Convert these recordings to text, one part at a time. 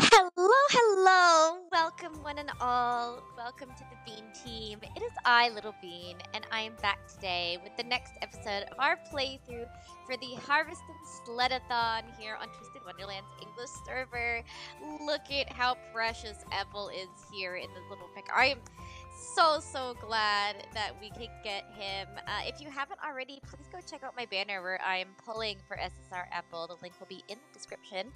Hello, welcome one and all, welcome to the Bean Team. It is I, Little-Bean, and I am back today with the next episode of our playthrough for the Harveston Sledathon here on Twisted Wonderland's English server. Look at how precious Epel is here in this little pic. I am so glad that we could get him. If you haven't already, please go check out my banner where I am pulling for SSR Apple. The link will be in the description.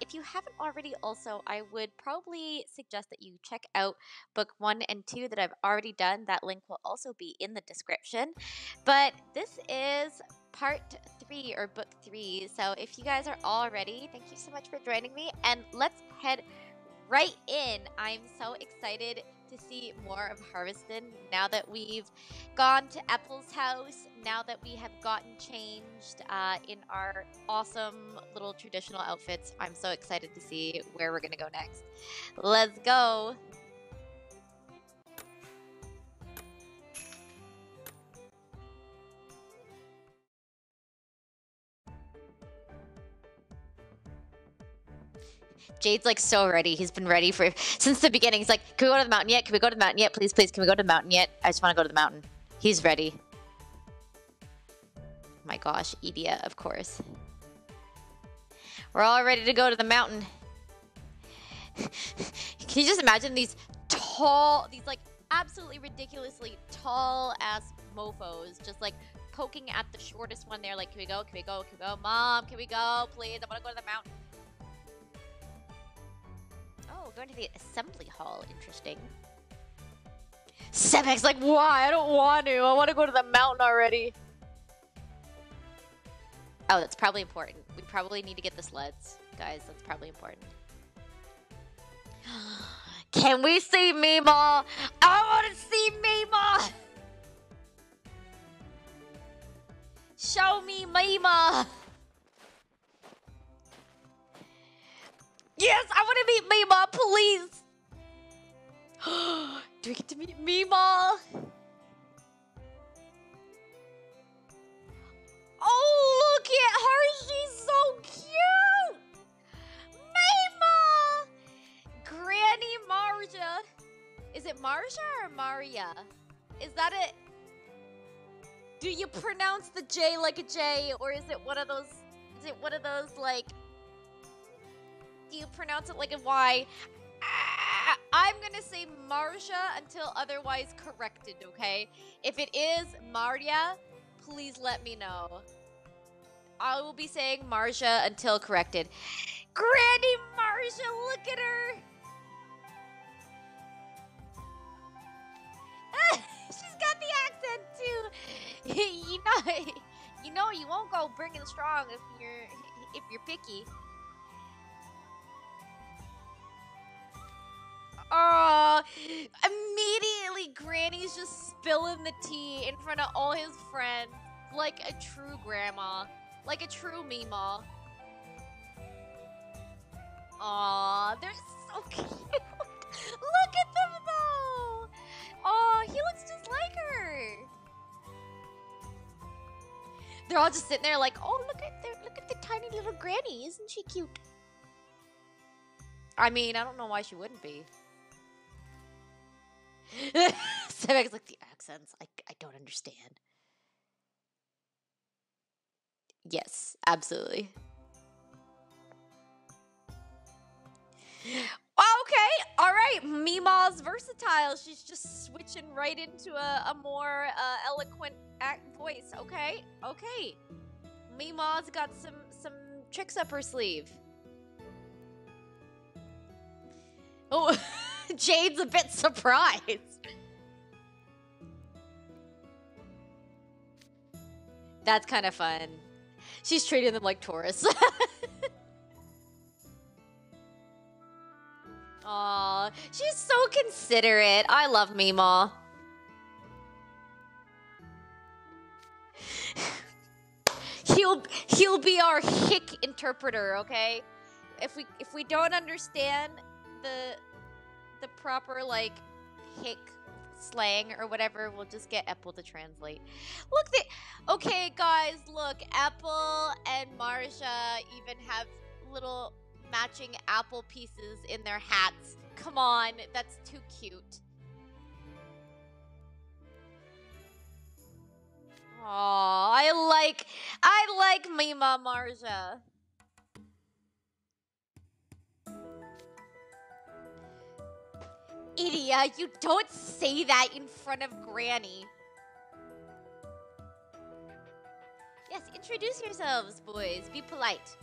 If you haven't already also, I would probably suggest that you check out book 1 and 2 that I've already done. That link will also be in the description. But this is part 3 or book 3. So if you guys are all ready, thank you so much for joining me and let's head right in. I'm so excited to see more of Harveston now that we've gone to Epel's house, now that we have gotten changed in our awesome little traditional outfits. I'm so excited to see where we're gonna go next. Let's go. Jade's like so ready. He's been ready for since the beginning. He's like, can we go to the mountain yet? Can we go to the mountain yet? Please, please, can we go to the mountain yet? I just want to go to the mountain. He's ready. My gosh, Idia, of course. We're all ready to go to the mountain. Can you just imagine these tall, these like absolutely ridiculously tall ass mofos just like poking at the shortest one there like, can we go? Can we go? Can we go? Mom, can we go? Please, I want to go to the mountain. Oh, going to the assembly hall. Interesting. Sebek's like, why? I don't want to. I want to go to the mountain already. Oh, that's probably important. We probably need to get the sleds. Guys, that's probably important. Can we see Meemaw? I want to see Meemaw! Show me Meemaw! Yes, I want to meet Meemaw, please! Do we get to meet Meemaw? Oh, look at her! She's so cute! Meemaw! Granny Marja. Is it Marja or Marja? Is that it? Do you pronounce the J like a J, or is it one of those? Is it one of those like? Do you pronounce it like a Y? I'm gonna say Marja until otherwise corrected, okay? If it is Marja, please let me know. I will be saying Marja until corrected. Granny Marja, look at her! She's got the accent too! you know you won't go bringing strong if you're picky. Oh, immediately Granny's just spilling the tea in front of all his friends like a true grandma, like a true Meemaw. Aw, they're so cute. Look at them though. Oh, he looks just like her. They're all just sitting there like, oh, look at the tiny little Granny. Isn't she cute? I mean, I don't know why she wouldn't be. Sebek's like, the accents, I don't understand. Yes, absolutely. Okay, alright, Meemaw's versatile. She's just switching right into a more eloquent voice, okay? Okay. Meemaw's got some tricks up her sleeve. Oh, Jade's a bit surprised. That's kind of fun. She's treating them like tourists. Aw, she's so considerate. I love Meemaw. He'll be our hick interpreter, okay? If we don't understand the proper like hick slang or whatever, we'll just get Epel to translate. Look, okay guys, look, Epel and Marja even have little matching apple pieces in their hats. Come on, that's too cute. Aww, I like Mima Marja. Idia, you don't say that in front of Granny. Yes, introduce yourselves, boys. Be polite.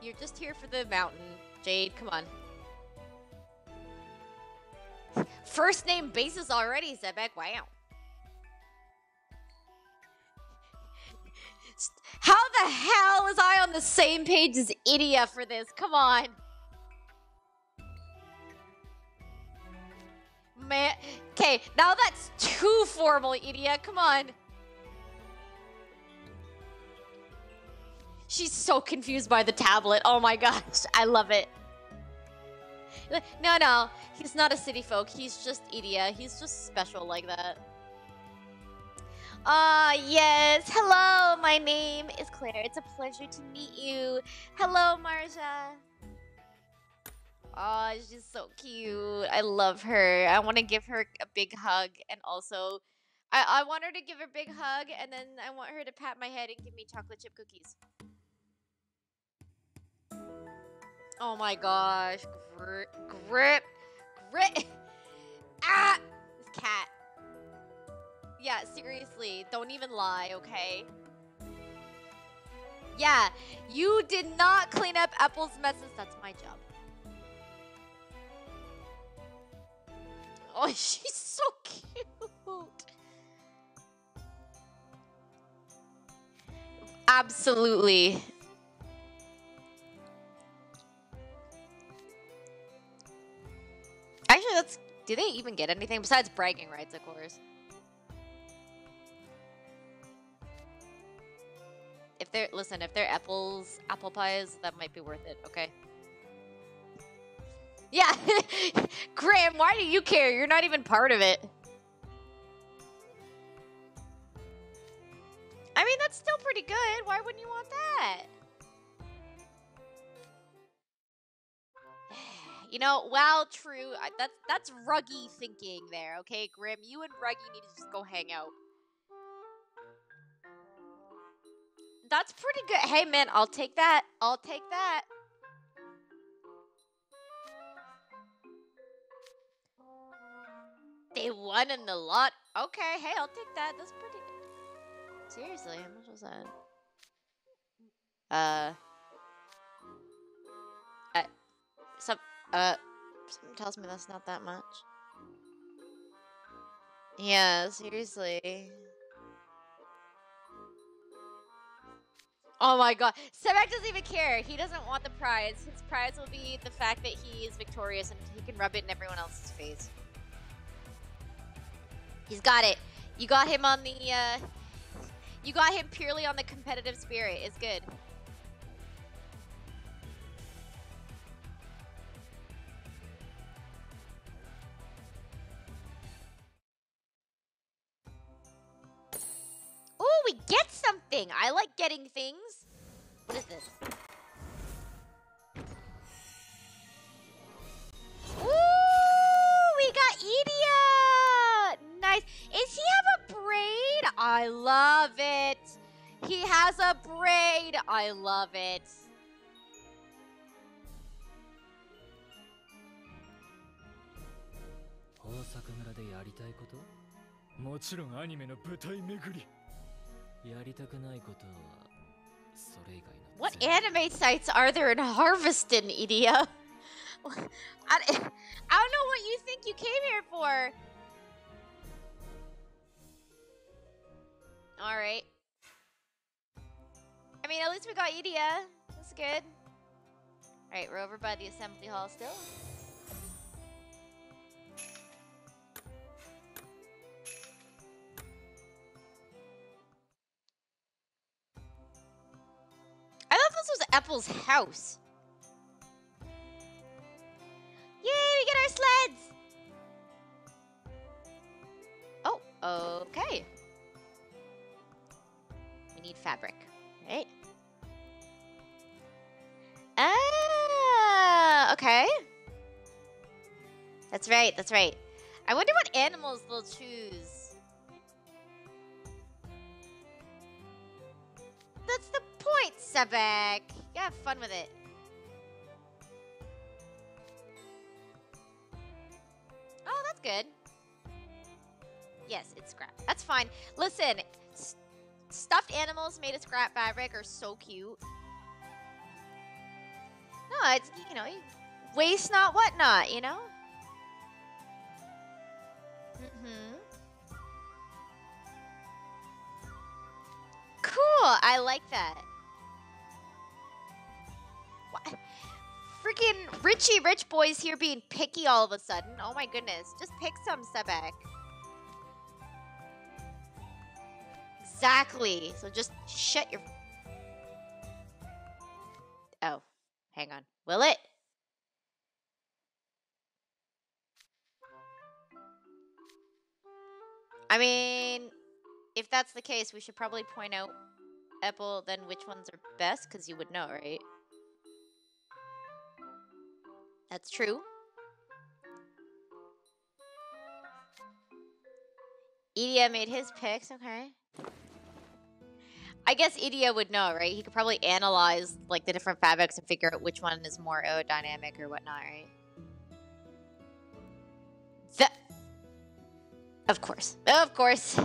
You're just here for the mountain. Jade, come on. First name basis already, Sebek. Wow. How the hell is I on the same page as Idia for this? Come on. Man, okay, now that's too formal, Idia. Come on. She's so confused by the tablet. Oh my gosh, I love it. No, no, he's not a city folk. He's just Idia. He's just special like that. Ah, yes. Hello, my name is Claire. It's a pleasure to meet you. Hello, Marja. Oh, she's so cute. I love her. I want to give her a big hug. And also, I want her to give her a big hug. And then I want her to pat my head and give me chocolate chip cookies. Oh my gosh. Grip. Ah! This cat. Yeah, seriously. Don't even lie, okay? Yeah, you did not clean up Apple's messes. That's my job. Oh, she's so cute. Absolutely. Actually, that's... Do they even get anything? Besides bragging rights, of course. If they're... Listen, if they're apples, apple pies, that might be worth it, okay? Yeah, Grim, why do you care? You're not even part of it. I mean, that's still pretty good. Why wouldn't you want that? You know, wow, true. That's Ruggy thinking there, okay, Grim? You and Ruggy need to just go hang out. That's pretty good. Hey, man, I'll take that. I'll take that. They won in the lot. Okay, hey, I'll take that. That's pretty good. Seriously, how much was that? Something tells me that's not that much. Yeah, seriously. Oh my god. Sebek doesn't even care. He doesn't want the prize. His prize will be the fact that he is victorious and he can rub it in everyone else's face. He's got it. You got him on the, you got him purely on the competitive spirit. It's good. Oh, we get something. I like getting things. What is this? Ooh, we got Idia. Nice. Does he have a braid? I love it. He has a braid. I love it. What anime sites are there in Harveston, Idia? I don't know what you think you came here for. All right. I mean, at least we got Idia. That's good. All right, we're over by the assembly hall still. I thought this was Epel's house. Yay, we get our sleds. Oh, okay. Need fabric, right? That's right, that's right. I wonder what animals they'll choose. That's the point, Sebek. You have fun with it. Oh, that's good. Yes, it's scrap. That's fine. Listen, stuffed animals made of scrap fabric are so cute. No, it's, you know, waste not, whatnot, you know? Mm-hmm. Cool, I like that. What? Freaking Richie Rich Boys here being picky all of a sudden. Oh my goodness. Just pick some, Sebek. Exactly. So just shut your... Oh, hang on. Will it? I mean, if that's the case, we should probably point out, Epel, then which ones are best, because you would know, right? That's true. Idia made his picks, okay. I guess Idia would know, right? He could probably analyze, like, the different fabrics and figure out which one is more aerodynamic or whatnot, right? Of course. Of course.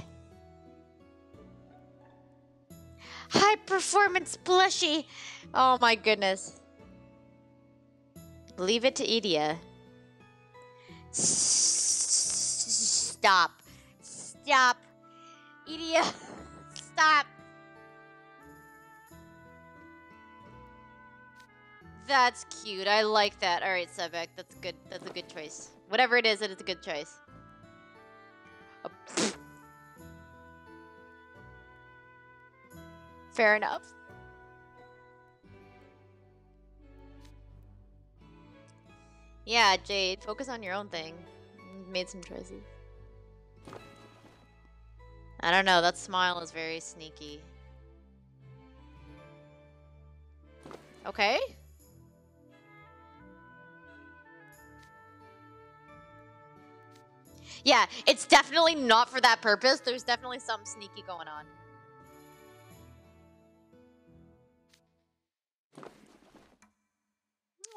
High performance plushie. Oh my goodness. Leave it to Idia. Stop. Stop. Idia. Stop. That's cute. I like that. All right, Sebek. That's good. That's a good choice. Whatever it is, it's a good choice. Fair enough. Yeah, Jade, focus on your own thing. You've made some choices. I don't know, that smile is very sneaky. Okay. Yeah, it's definitely not for that purpose. There's definitely something sneaky going on.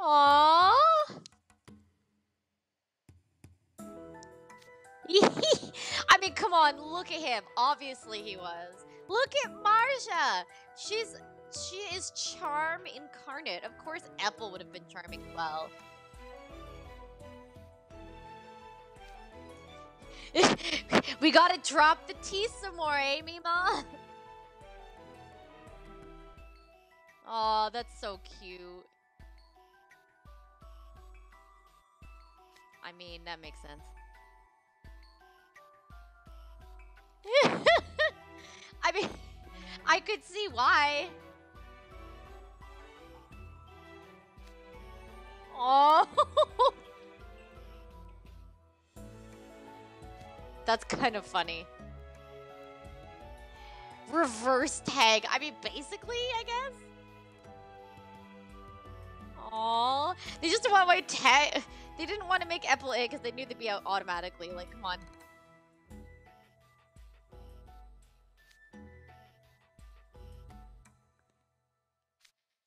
Aww. I mean, come on, look at him. Obviously he was. Look at Marja. She is charm incarnate. Of course Epel would have been charming as well. We gotta drop the tea some more, eh, Mima? Aw, oh, that's so cute. I mean, that makes sense. I mean, I could see why. Oh. That's kind of funny. Reverse tag. I mean, basically, I guess. Aww. They just don't want my tag. They didn't want to make Epel A because they knew they'd be out automatically. Like, come on.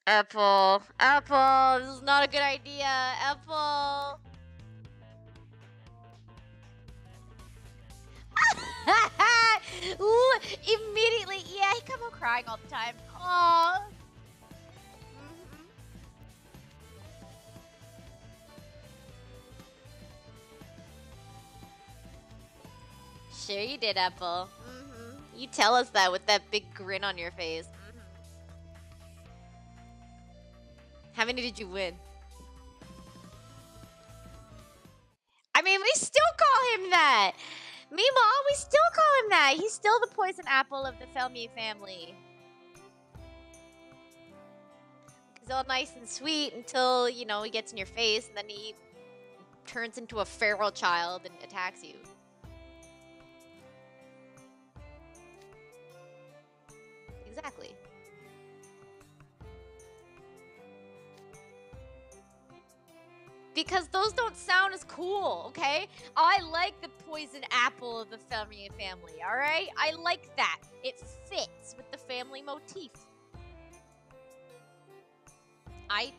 Epel. Epel. This is not a good idea. Epel. Immediately, yeah, he come out crying all the time. Aww. Mm-hmm. Sure you did, Epel. Mm-hmm. You tell us that with that big grin on your face. Mm-hmm. How many did you win? I mean, we still call him that. Meanwhile, we still call him that. He's still the poison apple of the Felmier family. He's all nice and sweet until, you know, he gets in your face and then he turns into a feral child and attacks you. Exactly. because those don't sound as cool, okay? I like the poison apple of the Felmier family, all right? I like that. It fits with the family motif. I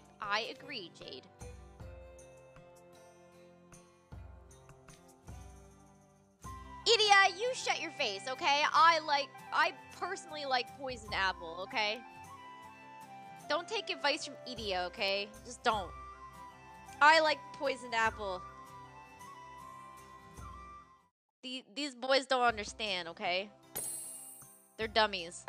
agree, Jade. Idia, you shut your face, okay? I personally like poison apple, okay? Don't take advice from Idia, okay? Just don't. I like poisoned apple. These boys don't understand, okay? They're dummies.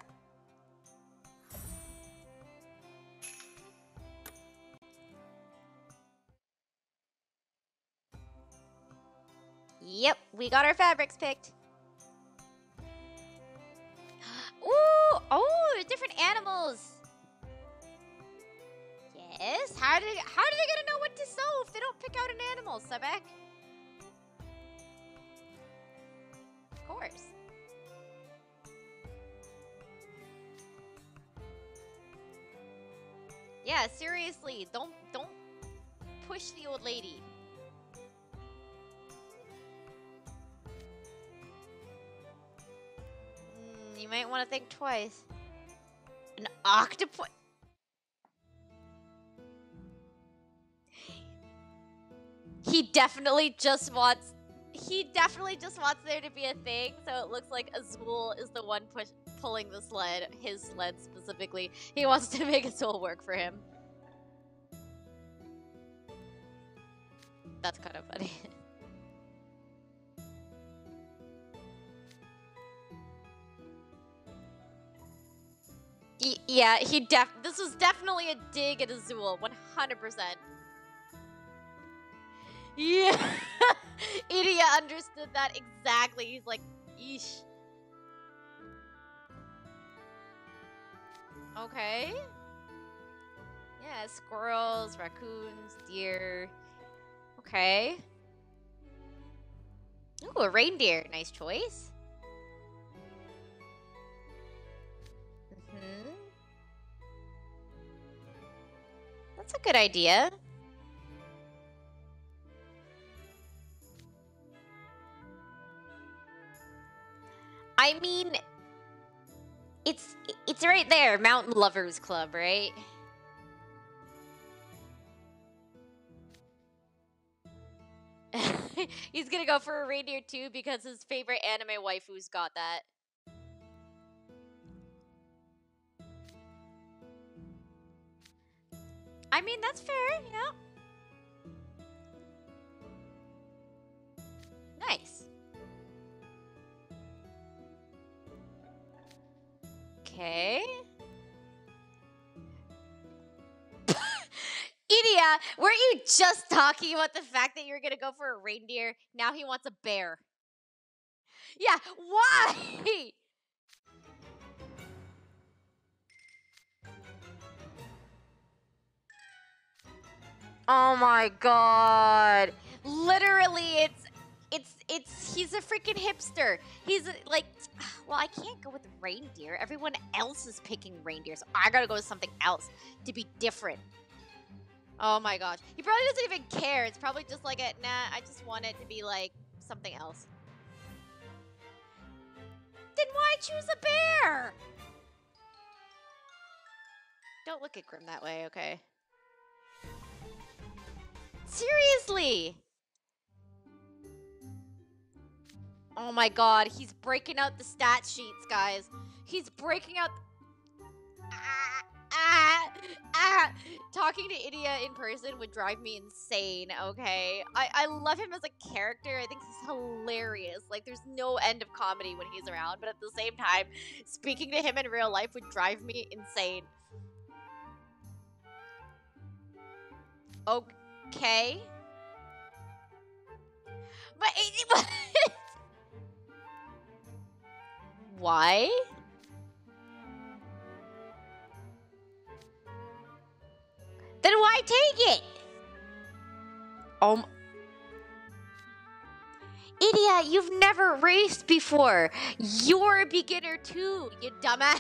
Yep, we got our fabrics picked. Ooh, oh, different animals. Yes? How are they gonna know what to sew if they don't pick out an animal, Sebek? Of course. Yeah, seriously, don't push the old lady. You might want to think twice. An octopus. He definitely just wants there to be a thing, so it looks like Azul is the one pulling the sled, his sled specifically. He wants to make Azul work for him. That's kind of funny. Yeah, this was definitely a dig at Azul, 100%. Yeah, Idia understood that exactly. He's like, yeesh. Okay. Yeah, squirrels, raccoons, deer. Okay. Ooh, a reindeer. Nice choice. Mm-hmm. That's a good idea. I mean, it's right there, Mountain Lovers Club, right? He's gonna go for a reindeer too because his favorite anime waifu's got that. I mean, that's fair, you know? Nice. Okay. Idia, weren't you just talking about the fact that you were going to go for a reindeer? Now he wants a bear. Yeah, why? Oh my god. Literally, he's a freaking hipster. He's like, well, I can't go with reindeer. Everyone else is picking reindeer, so I gotta go with something else to be different. Oh my gosh. He probably doesn't even care. It's probably just like, nah, I just want it to be like something else. Then why choose a bear? Don't look at Grim that way, okay? Seriously! Oh my god, he's breaking out the stat sheets, guys. He's breaking out... Talking to Idia in person would drive me insane, okay? I love him as a character. I think he's hilarious. Like, there's no end of comedy when he's around, but at the same time, speaking to him in real life would drive me insane. Okay. But... Why? Then why take it? Idia, you've never raced before. You're a beginner too, you dumbass.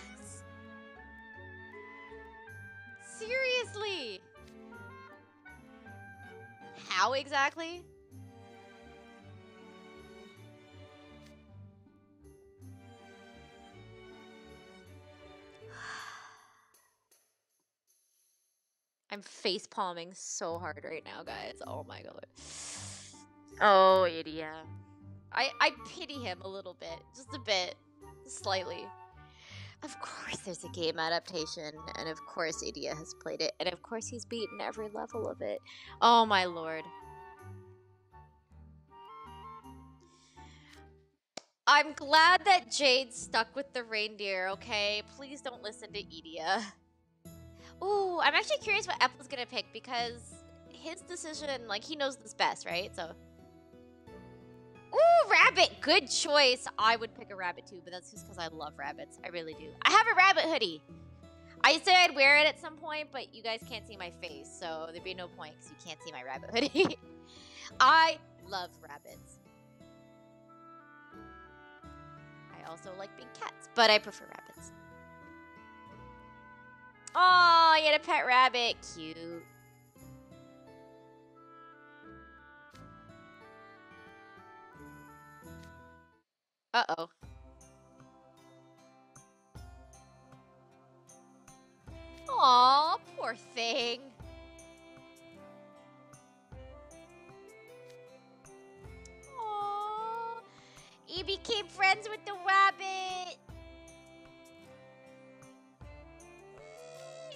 Seriously. how exactly? I'm face palming so hard right now, guys. Oh my god. Oh, Idia. I pity him a little bit. Just a bit. Slightly. Of course there's a game adaptation, and of course Idia has played it, and of course he's beaten every level of it. Oh my lord. I'm glad that Jade stuck with the reindeer, okay? Please don't listen to Idia. Ooh, I'm actually curious what Apple's gonna pick, because his decision, like, he knows this best, right? So... Ooh, rabbit! Good choice! I would pick a rabbit too, but that's just because I love rabbits. I really do. I have a rabbit hoodie! I said I'd wear it at some point, but you guys can't see my face, so there'd be no point because you can't see my rabbit hoodie. I love rabbits. I also like big cats, but I prefer rabbits. Oh, you had a pet rabbit. Cute. Uh-oh. Aw, poor thing. Aw. He became friends with the rabbit.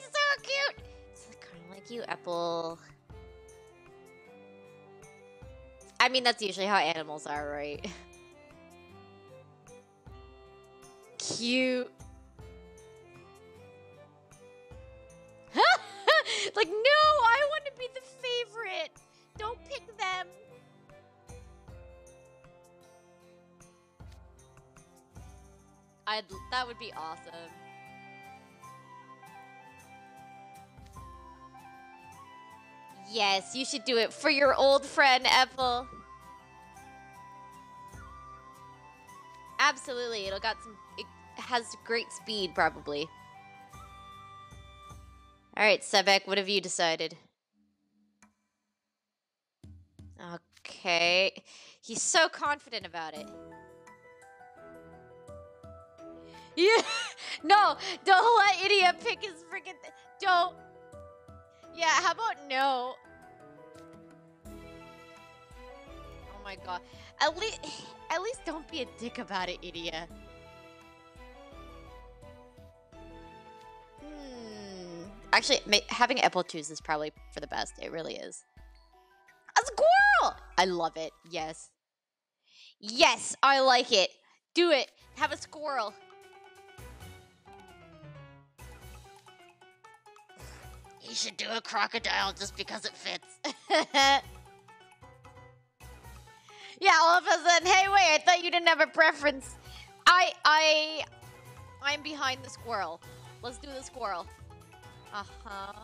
So cute! It's kind of like you, Epel. I mean, that's usually how animals are, right? Cute. Like, no! I want to be the favorite! Don't pick them! That would be awesome. Yes, you should do it for your old friend, Epel. Absolutely, it has great speed, probably. Alright, Sebek, what have you decided? Okay. He's so confident about it. Yeah! No! Don't let Idia pick his freaking thing! Don't! Yeah, how about no? Oh my god. At least don't be a dick about it, Idia. Hmm. Actually, having Epel choose is probably for the best. It really is. A squirrel! I love it. Yes. Yes, I like it. Do it. Have a squirrel. You should do a crocodile just because it fits. Yeah, all of a sudden, hey, wait, I thought you didn't have a preference. I'm behind the squirrel. Let's do the squirrel. Uh-huh.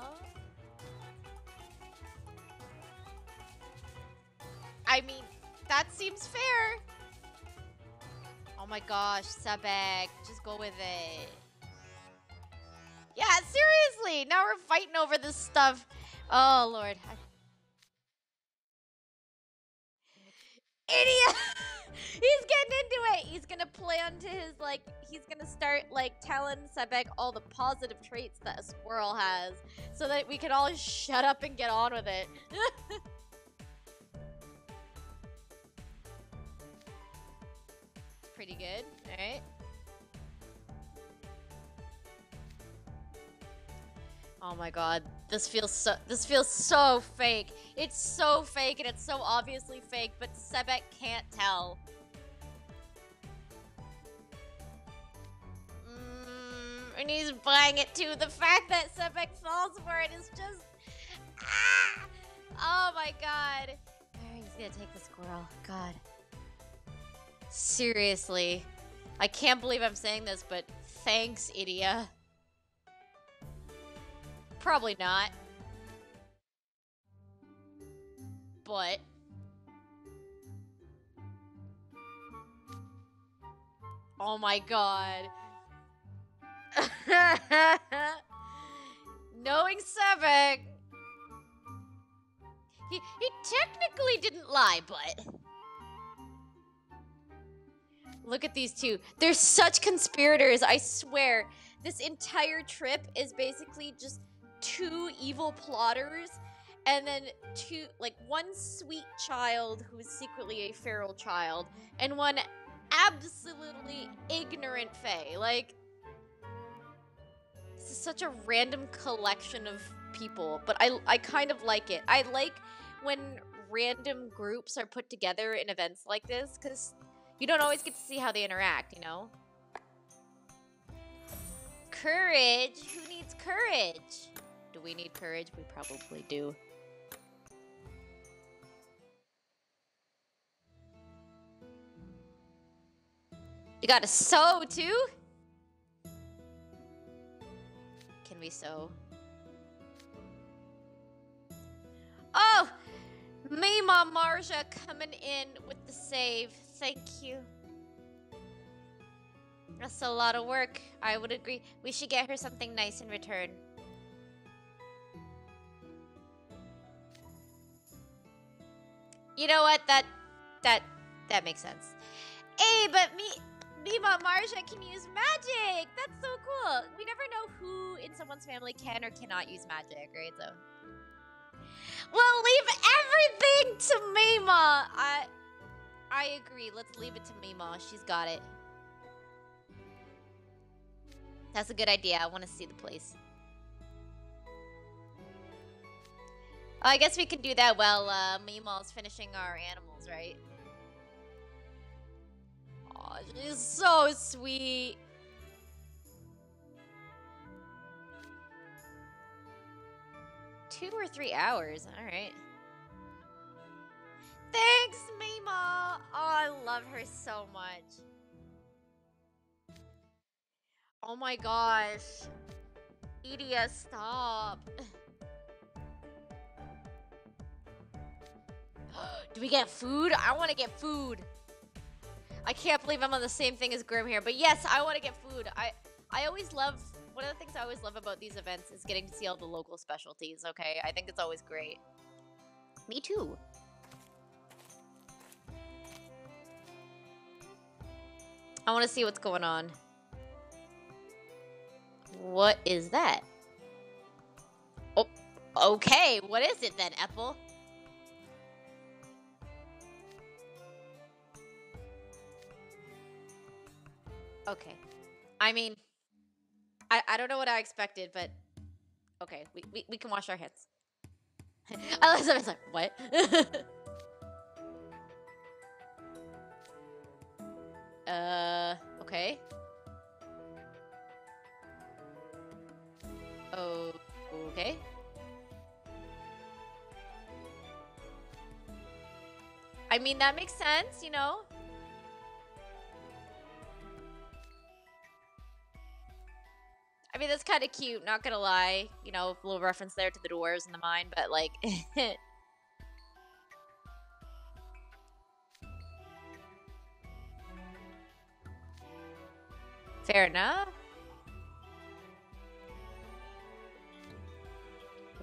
I mean, that seems fair. Oh my gosh, Sebek, just go with it. Yeah, seriously! Now we're fighting over this stuff. Oh, Lord. Idiot! He's getting into it! He's gonna play onto his, like, he's gonna start, like, telling Sebek all the positive traits that a squirrel has so that we can all shut up and get on with it. It's pretty good, alright? Oh my god, this feels so fake. It's so fake and it's so obviously fake, but Sebek can't tell. And he's buying it too. The fact that Sebek falls for it is just... Ah! Oh my god. Alright, he's gonna take the squirrel. God. Seriously. I can't believe I'm saying this, but thanks, Idia. Probably not. But. Oh my god. Knowing Sebek. He technically didn't lie, but... Look at these two. They're such conspirators, I swear. This entire trip is basically just two evil plotters and then two, like, one sweet child who is secretly a feral child and one absolutely ignorant fae. Like, this is such a random collection of people, but I kind of like it. I like when random groups are put together in events like this, because you don't always get to see how they interact, you know? Courage? Who needs courage? Do we need courage? We probably do. You gotta sew, too? Can we sew? Oh! Mima Marja coming in with the save. Thank you. That's a lot of work. I would agree. We should get her something nice in return. You know what? That makes sense. Hey, but Mima Marja can use magic. That's so cool. We never know who in someone's family can or cannot use magic, right? So we'll leave everything to Mima. I agree. Let's leave it to Mima. She's got it. That's a good idea. I want to see the place. Oh, I guess we can do that while Mima's finishing our animals, right? Aw, she's so sweet. Two or three hours. All right. Thanks, Mima. Oh, I love her so much. Oh my gosh. Idia, stop. Do we get food? I want to get food. I can't believe I'm on the same thing as Grim here, but yes, I want to get food. I always love, one of the things I always love about these events is getting to see all the local specialties, okay? I think it's always great. Me too. I want to see what's going on. What is that? Oh, okay. What is it then, Epel? Okay. I mean, I don't know what I expected, but okay, we can wash our hands. I was like, what? Okay. Oh, okay. I mean, that makes sense, you know? I mean, that's kind of cute, not gonna lie. You know, a little reference there to the dwarves in the mine, but like... Fair enough.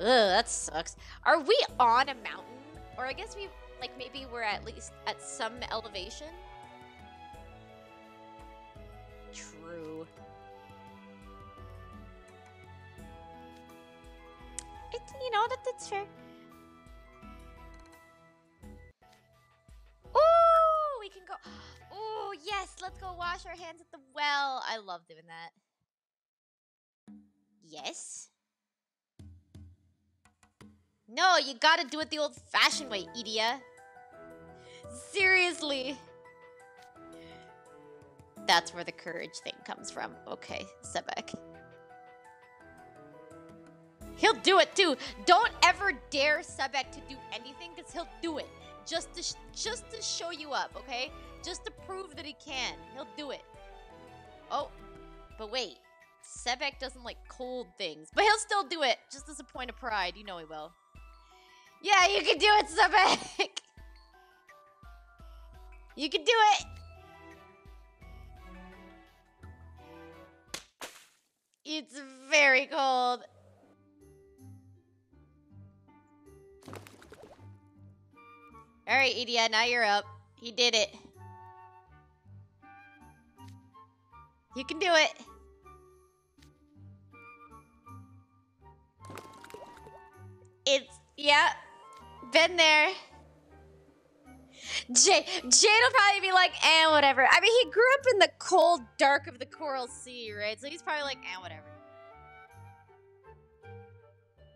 Ugh, that sucks. Are we on a mountain? Or I guess we, like, maybe we're at least at some elevation? True. You know, that's fair. Ooh, we can go... Ooh, yes, let's go wash our hands at the well. I love doing that. Yes. No, you gotta do it the old-fashioned way, Idia. Seriously. That's where the courage thing comes from. Okay, Sebek. He'll do it, too. Don't ever dare Sebek to do anything, because he'll do it. Just to show you up, okay? Just to prove that he can. He'll do it. Oh, but wait. Sebek doesn't like cold things, but he'll still do it. Just as a point of pride. You know he will. Yeah, you can do it, Sebek! You can do it! It's very cold. Alright, Idia, now you're up. He did it. You can do it. It's, yeah, been there. Jade will probably be like, eh, whatever. I mean, he grew up in the cold dark of the Coral Sea, right? So he's probably like, eh, whatever.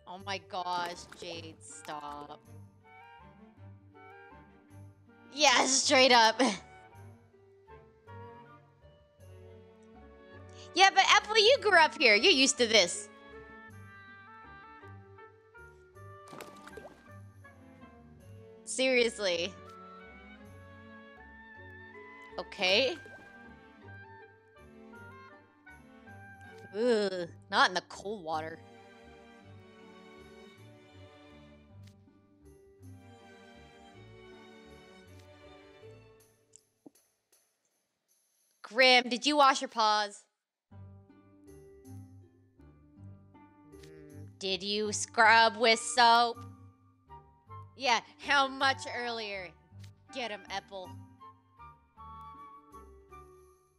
Oh my gosh, Jade, stop. Yeah, straight up. Yeah, but Apple, you grew up here. You're used to this. Seriously. Okay. Ugh, not in the cold water. Grim, did you wash your paws? Did you scrub with soap? Yeah, how much earlier? Get him, Epel.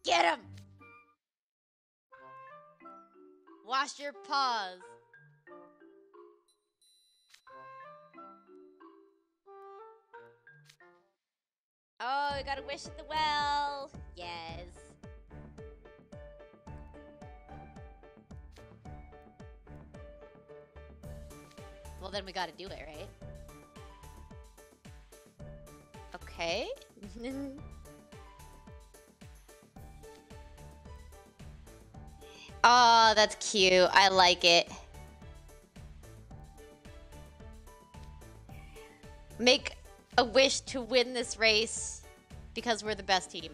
Get him! Wash your paws. Oh, we got a wish at the well. Yes. Well, then we gotta do it, right? Okay. Oh, that's cute. I like it. Make a wish to win this race because we're the best team.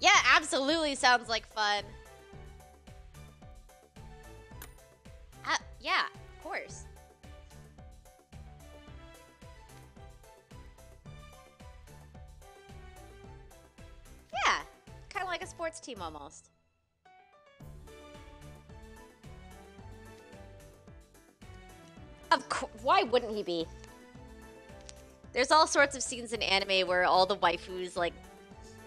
Yeah, absolutely sounds like fun. Yeah, of course. Yeah, kind of like a sports team almost. Of course, why wouldn't he be? There's all sorts of scenes in anime where all the waifus like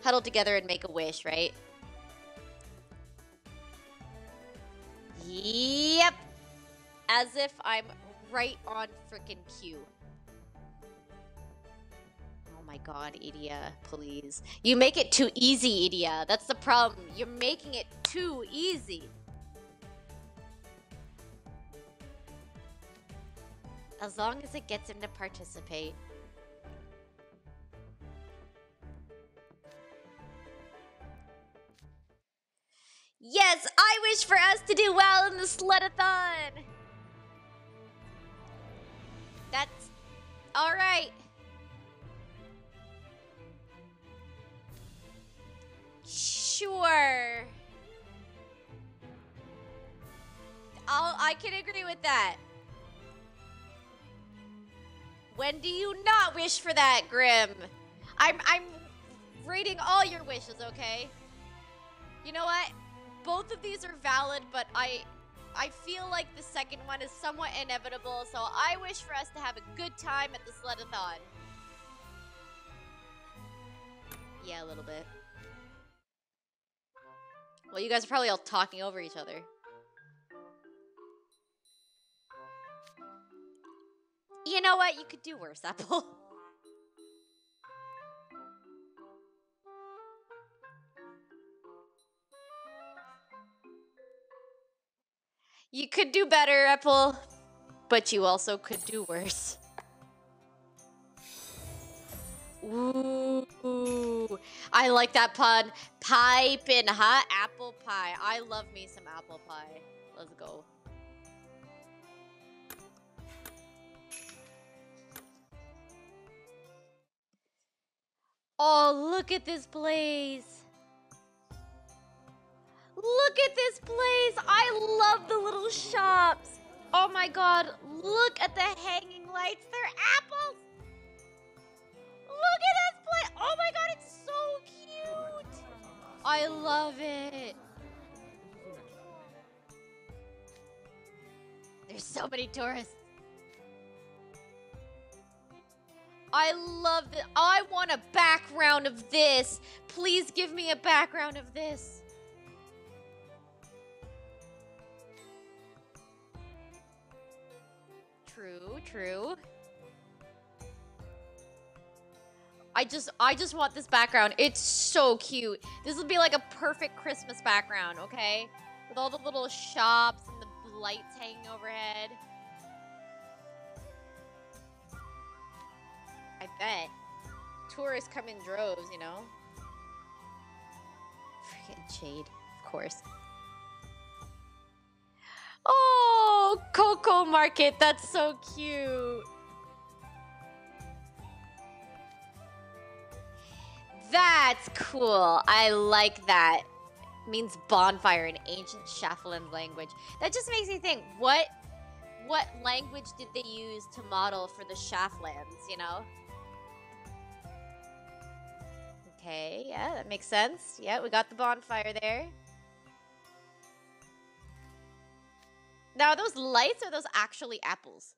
huddle together and make a wish, right? Yep. As if I'm right on frickin' cue. Oh my god, Idia, please. You make it too easy, Idia. That's the problem. You're making it too easy. As long as it gets him to participate. Yes, I wish for us to do well in the Sledathon. That's all right. Sure. I can agree with that. When do you not wish for that, Grim? I'm reading all your wishes, okay? You know what? Both of these are valid, but I feel like the second one is somewhat inevitable, so I wish for us to have a good time at the Sledathon. Yeah, a little bit. Well, you guys are probably all talking over each other. You know what? You could do worse, Apple. You could do better, Apple, but you also could do worse. Ooh, I like that pun. Piping hot apple pie. I love me some apple pie. Let's go. Oh, look at this place. Look at this place! I love the little shops! Oh my god, look at the hanging lights! They're apples! Look at this place! Oh my god, it's so cute! I love it! There's so many tourists. I love it. I want a background of this. Please give me a background of this. True, true. I just want this background. It's so cute. This will be like a perfect Christmas background, okay? With all the little shops and the lights hanging overhead. I bet. Tourists come in droves, you know? Freaking Jade, of course. Oh, Coco Market, that's so cute. That's cool. I like that. It means bonfire in ancient Shaftlands language. That just makes me think, what language did they use to model for the Shaftlands, you know? Okay, yeah, that makes sense. Yeah, we got the bonfire there. Now, are those lights or are those actually apples?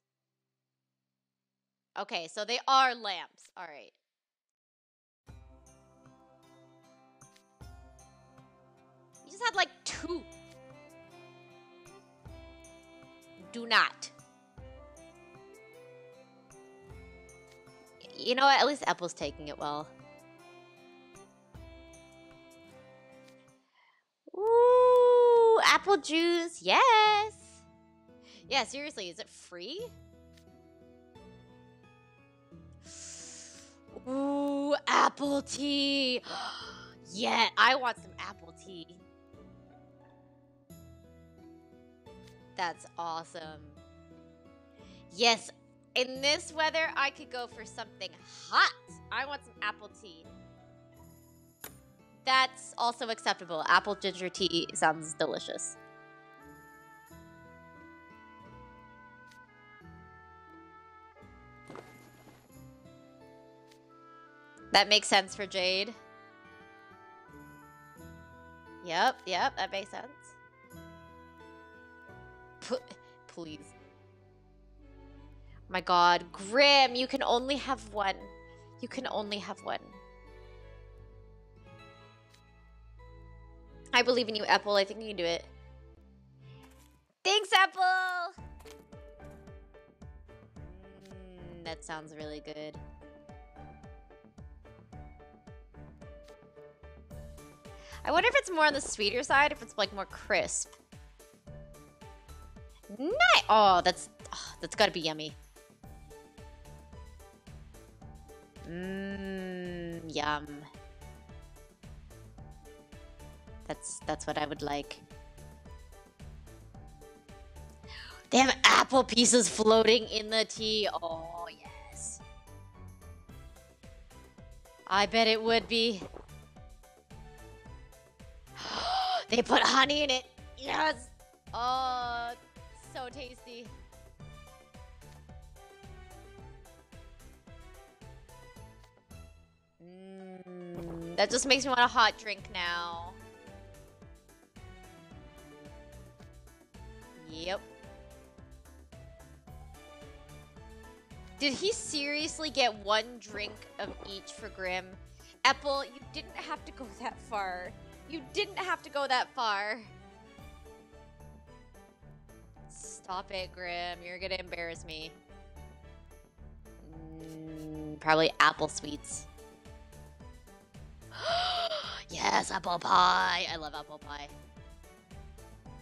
Okay, so they are lamps. All right. You just had like two. Do not. You know what? At least Apple's taking it well. Ooh, apple juice. Yes. Yeah, seriously, is it free? Ooh, apple tea. Yeah, I want some apple tea. That's awesome. Yes, in this weather, I could go for something hot. I want some apple tea. That's also acceptable. Apple ginger tea sounds delicious. That makes sense for Jade. Yep, yep, that makes sense. Please. Oh my god, Grim, you can only have one. You can only have one. I believe in you, Epel. I think you can do it. Thanks, Epel! That sounds really good. I wonder if it's more on the sweeter side, if it's like more crisp. Nice. Oh, that's gotta be yummy. Mmm, yum. That's what I would like. They have apple pieces floating in the tea. Oh yes. I bet it would be. They put honey in it. Yes. Oh, so tasty. Mm, that just makes me want a hot drink now. Yep. Did he seriously get one drink of each for Grim? Epel, you didn't have to go that far. You didn't have to go that far. Stop it, Grim. You're gonna embarrass me. Probably apple sweets. Yes, apple pie. I love apple pie.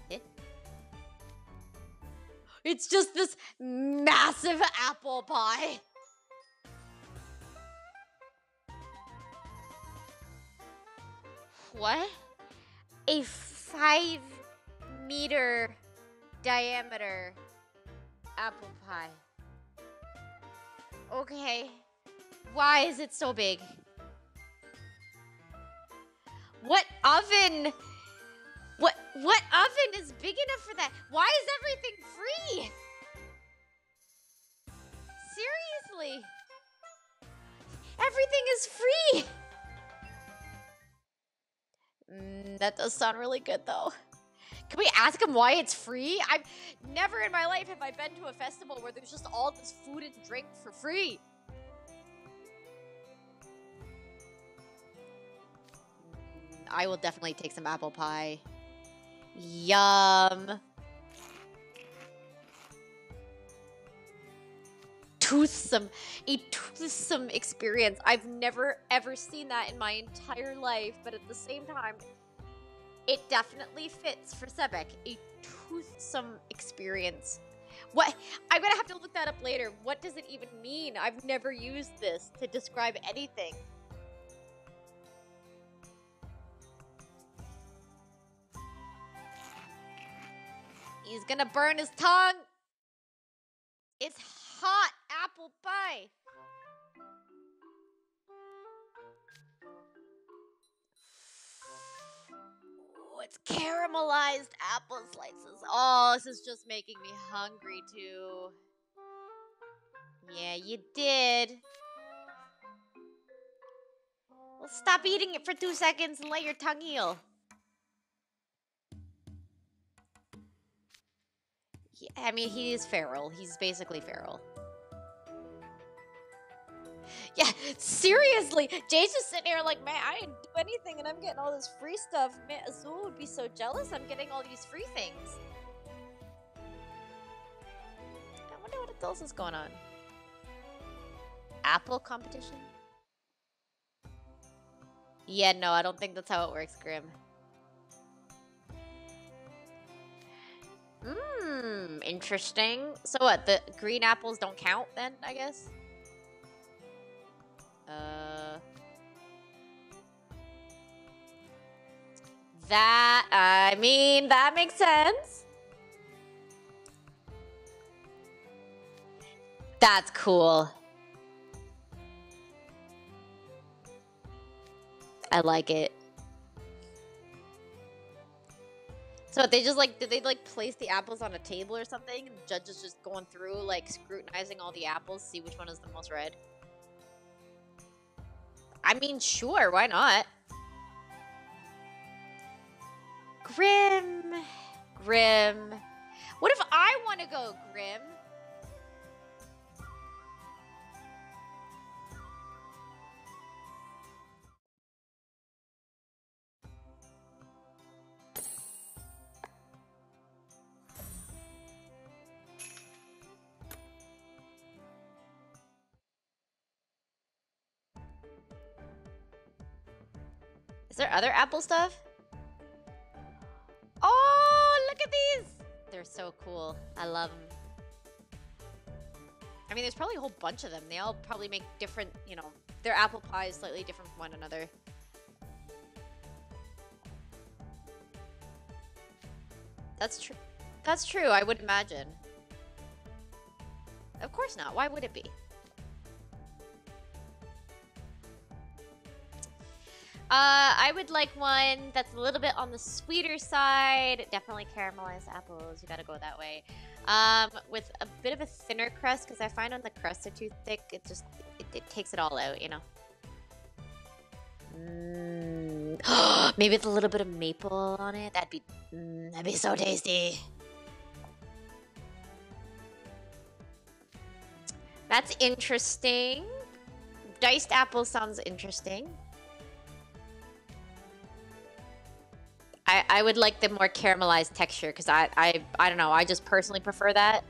Eh? It's just this massive apple pie. What? A 5-meter diameter apple pie. Okay. Why is it so big? What oven? What oven is big enough for that? Why is everything free? Seriously. Everything is free. That does sound really good, though. Can we ask him why it's free? I've never in my life have I been to a festival where there's just all this food and drink for free. I will definitely take some apple pie. Yum. Toothsome. A toothsome experience. I've never, ever seen that in my entire life, but at the same time, it definitely fits for Sebek. A toothsome experience. What? I'm gonna have to look that up later. What does it even mean? I've never used this to describe anything. He's gonna burn his tongue. It's hot apple pie. Ooh, it's caramelized apple slices. Oh, this is just making me hungry too. Yeah, you did. Well, stop eating it for 2 seconds and let your tongue heal. I mean, he is feral. He's basically feral. Yeah, seriously. Jade's just sitting here like, man, I didn't do anything and I'm getting all this free stuff. Man, Azul would be so jealous I'm getting all these free things. I wonder what else is going on. Apple competition? Yeah, no, I don't think that's how it works, Grim. Mmm, interesting. So what, the green apples don't count then, I guess? I mean, that makes sense. That's cool. I like it. So they just like, did they like place the apples on a table or something? And the judge is just going through, like scrutinizing all the apples, see which one is the most red. I mean, sure, why not? Grim, Grim. What if I want to go Grim? Is there other apple stuff? Oh, look at these! They're so cool. I love them. I mean, there's probably a whole bunch of them. They all probably make different, you know, their apple pie is slightly different from one another. That's true. That's true, I would imagine. Of course not. Why would it be? I would like one that's a little bit on the sweeter side. Definitely caramelized apples. You gotta go that way. With a bit of a thinner crust, because I find when the crusts are too thick, it just it takes it all out, you know. Mm. Maybe with a little bit of maple on it. That'd be so tasty. That's interesting. Diced apple sounds interesting. I would like the more caramelized texture because I don't know, I just personally prefer that.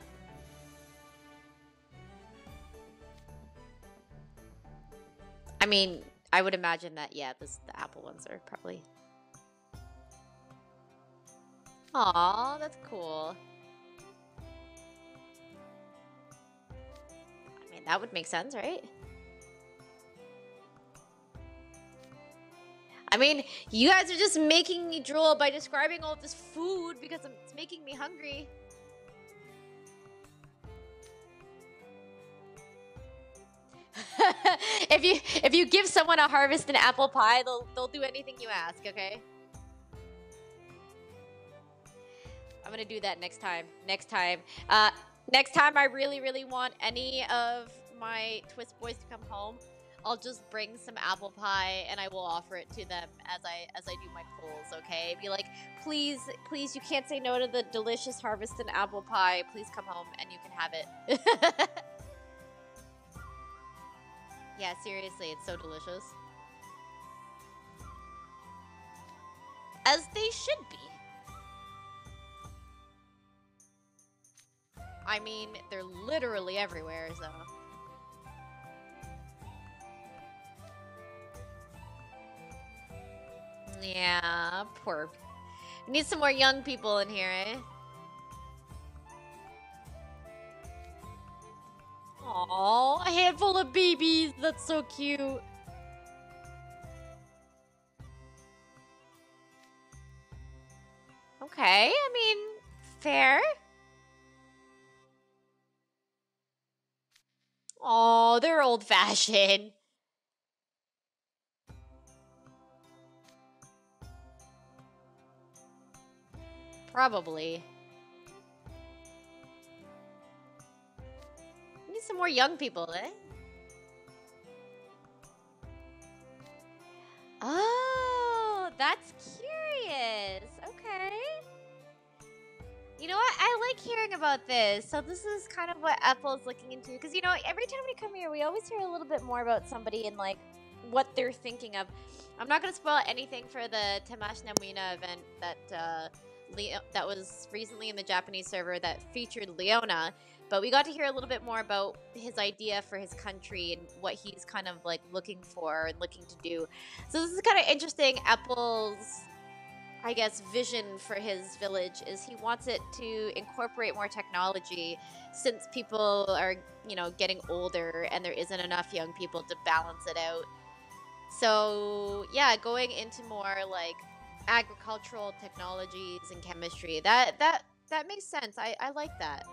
I mean, I would imagine that, yeah, the apple ones are probably. Aw, that's cool. I mean, that would make sense, right? I mean, you guys are just making me drool by describing all of this food because it's making me hungry. If you give someone a Harveston apple pie, they'll do anything you ask, okay? I'm gonna do that next time. Next time I really, really want any of my Twist boys to come home. I'll just bring some apple pie and I will offer it to them as I do my pulls, okay? Be like, please, please, you can't say no to the delicious Harveston apple pie. Please come home and you can have it. Yeah, seriously, it's so delicious. as they should be. I mean, they're literally everywhere, so... Yeah, poor. We need some more young people in here, eh? Aww, a handful of babies. That's so cute. Okay, I mean, fair. Aww, they're old-fashioned. Probably. We need some more young people, eh? Oh, that's curious. Okay. You know what? I like hearing about this. So this is kind of what Apple is looking into. Because, you know, every time we come here, we always hear a little bit more about somebody and, like, what they're thinking of. I'm not going to spoil anything for the Tamashina Mina event that... that was recently in the Japanese server that featured Leona, but we got to hear a little bit more about his idea for his country and what he's kind of like looking for and looking to do. So this is kind of interesting. Apple's, I guess, vision for his village is he wants it to incorporate more technology since people are, you know, getting older and there isn't enough young people to balance it out. So yeah, going into more like agricultural technologies and chemistry. That makes sense. I like that.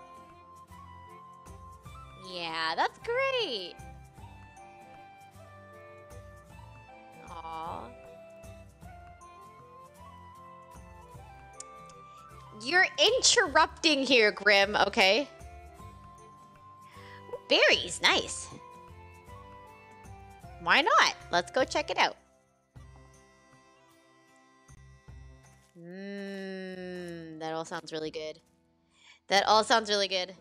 Yeah, that's great. Aww. You're interrupting here, Grim, okay? Berries, nice. Why not? Let's go check it out. Mmm, that all sounds really good. That all sounds really good.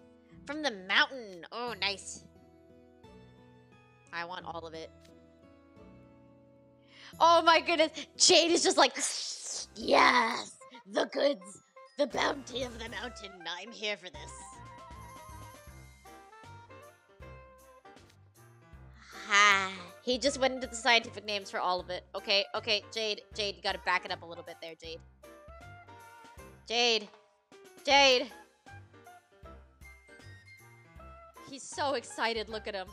From the mountain. Oh, nice. I want all of it. Oh my goodness. Jade is just like, yes, the goods, the bounty of the mountain. I'm here for this. Ha. He just went into the scientific names for all of it. Okay, okay, Jade, you gotta back it up a little bit there, Jade. Jade. He's so excited. Look at him.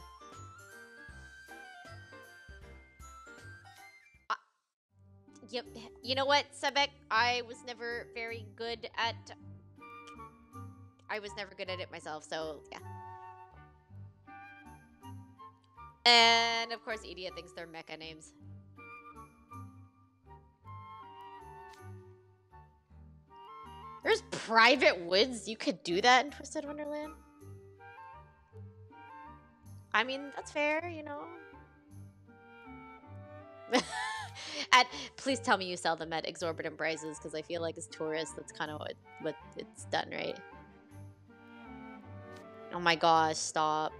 Yep. You know what, Sebek? I was never good at it myself. So yeah. And of course, Idia thinks they're mecha names. There's private woods. You could do that in Twisted Wonderland. I mean, that's fair, you know. Please tell me you sell them at exorbitant prices, because I feel like as tourists, that's kind of what it's done, right? Oh my gosh, stop.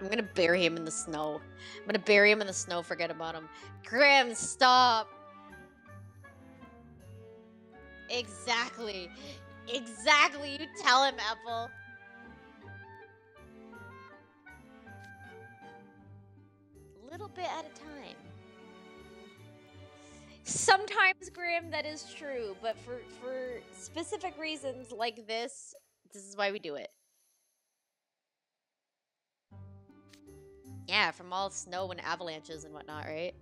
I'm gonna bury him in the snow. I'm gonna bury him in the snow, forget about him. Grim, stop! Exactly. Exactly. You tell him, Apple. A little bit at a time. Sometimes, Grim, that is true. But for specific reasons like this, this is why we do it. Yeah, from all snow and avalanches and whatnot, right?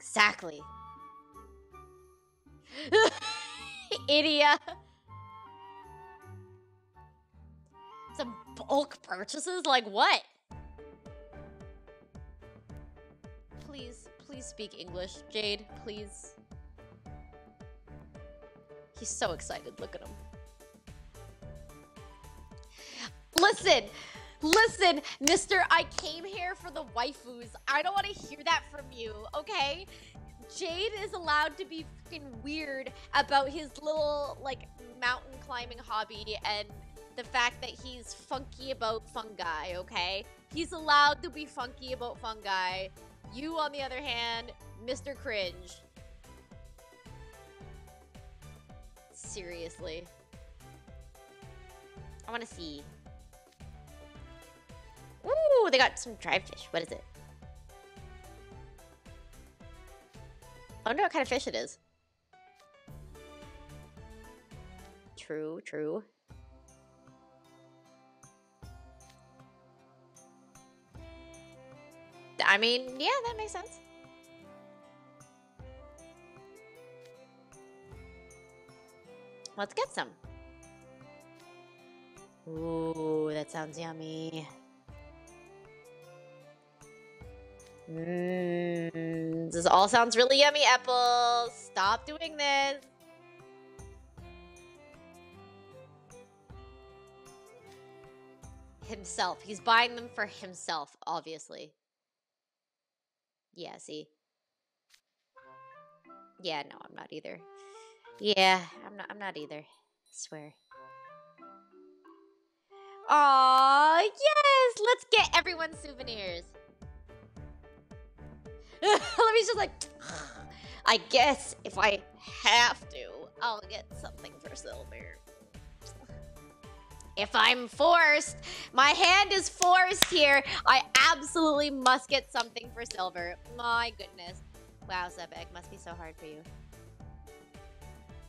Exactly. Idia. Some bulk purchases? Like what? Please speak English, Jade. Please. He's so excited. Look at him. Listen, mister, I came here for the waifus. I don't want to hear that from you, okay? Jade is allowed to be fucking weird about his little, like, mountain climbing hobby and the fact that he's funky about fungi, okay? He's allowed to be funky about fungi. You, on the other hand, Mr. Cringe. Seriously. I want to see. Ooh, they got some dried fish. What is it? I wonder what kind of fish it is. True, true. I mean, yeah, that makes sense. Let's get some. Ooh, that sounds yummy. Mmm, this all sounds really yummy, Epel. Stop doing this. Himself. He's buying them for himself, obviously. Yeah, see? Yeah, no, I'm not either. Yeah, I'm not either. I swear. Aw, yes! Let's get everyone's souvenirs. Let me just like, I guess if I have to, I'll get something for Silver. If I'm forced, my hand is forced here. I absolutely must get something for Silver. My goodness. Wow, Sebek, must be so hard for you.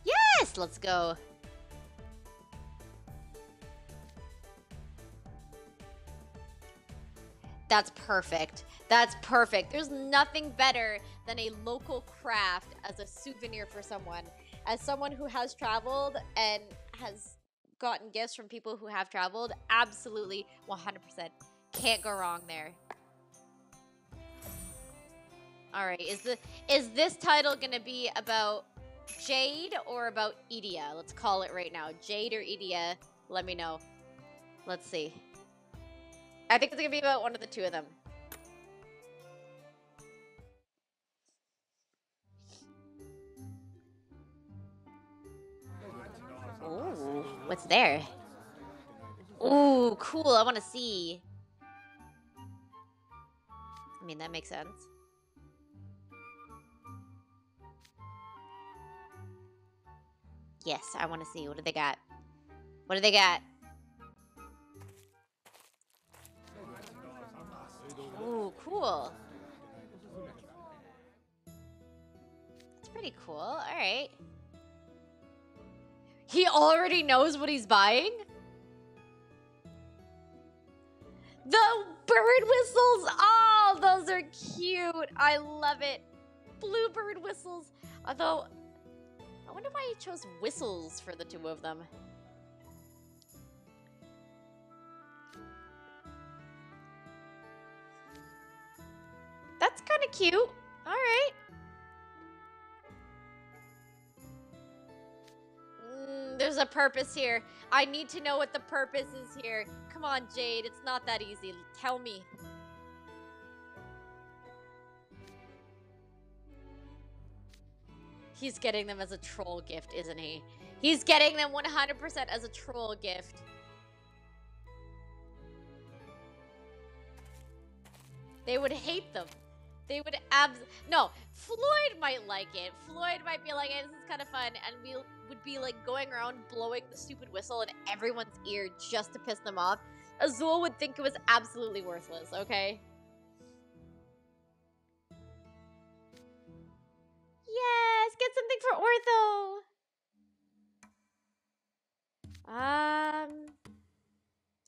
Yes, let's go. That's perfect. That's perfect. There's nothing better than a local craft as a souvenir for someone. As someone who has traveled and has gotten gifts from people who have traveled, absolutely 100%. Can't go wrong there. All right, is this title going to be about Jade or about Idia? Let's call it right now. Jade or Idia? Let me know. Let's see. I think it's going to be about one of the two of them. Ooh, what's there? Ooh, cool. I want to see. I mean, that makes sense. Yes, I want to see. What do they got? What do they got? Ooh, cool. That's pretty cool. All right. He already knows what he's buying? The bird whistles! Oh, those are cute. I love it. Blue bird whistles. Although, I wonder why he chose whistles for the two of them. That's kind of cute. All right. There's a purpose here. I need to know what the purpose is here. Come on, Jade. It's not that easy. Tell me. He's getting them as a troll gift, isn't he? He's getting them 100% as a troll gift. They would hate them. They would no, Floyd might like it. Floyd might be like, hey, this is kind of fun. And we would be like going around blowing the stupid whistle in everyone's ear just to piss them off. Azul would think it was absolutely worthless, okay? Yes, get something for Ortho. I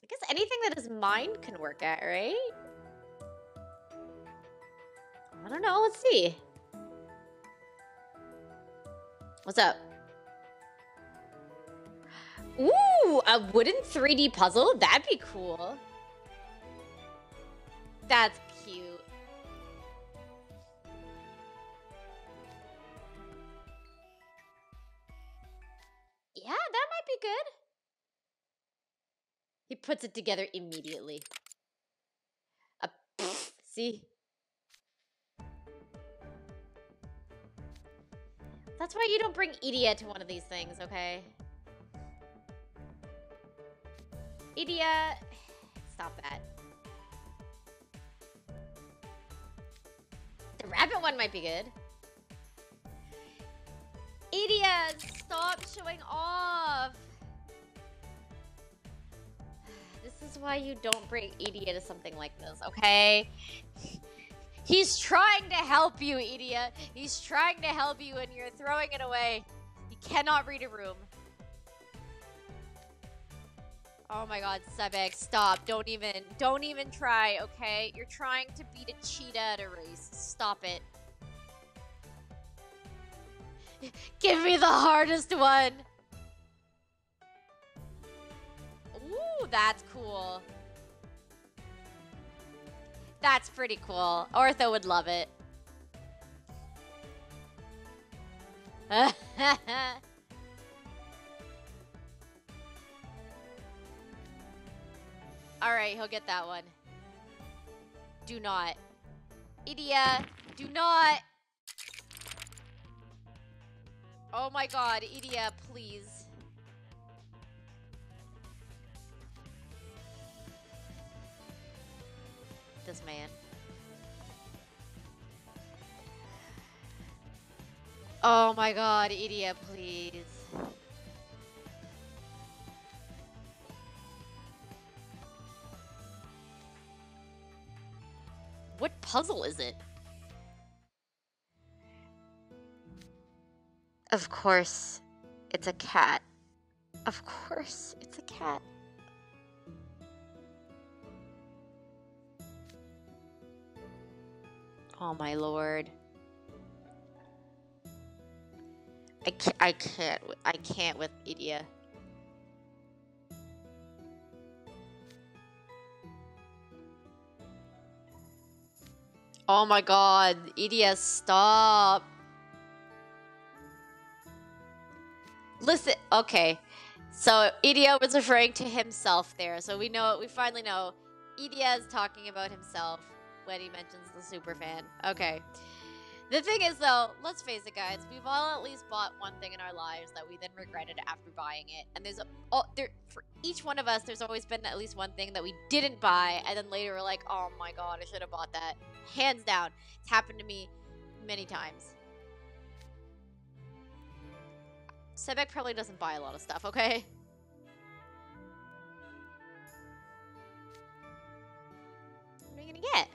guess anything that his mind can work at, right? I don't know. Let's see. What's up? Ooh, a wooden 3D puzzle? That'd be cool. That's cute. Yeah, that might be good. He puts it together immediately. See? That's why you don't bring Idia to one of these things, okay? Idia, stop that. The rabbit one might be good. Idia, stop showing off. This is why you don't bring Idia to something like this, okay? He's trying to help you, Idia. He's trying to help you, and you're throwing it away. You cannot read a room. Oh my god, Sebek, stop. Don't even try, okay? You're trying to beat a cheetah at a race. Stop it. Give me the hardest one. Ooh, that's cool. That's pretty cool. Ortho would love it. Alright, he'll get that one. Do not. Idia, do not. Oh my god, Idia, please. This man. Oh my god, Idia, please. What puzzle is it? Of course, it's a cat. Of course, it's a cat. Oh my lord. I can't with Idia. Oh my god, Idia, stop. Listen, okay. So Idia was referring to himself there. So we know, we finally know Idia is talking about himself when he mentions the super fan. Okay. The thing is though, let's face it guys, we've all at least bought one thing in our lives that we then regretted after buying it. And there's for each one of us, there's always been at least one thing that we didn't buy and then later we're like, oh my god, I should have bought that. Hands down. It's happened to me many times. Sebek probably doesn't buy a lot of stuff, okay? What are you gonna get?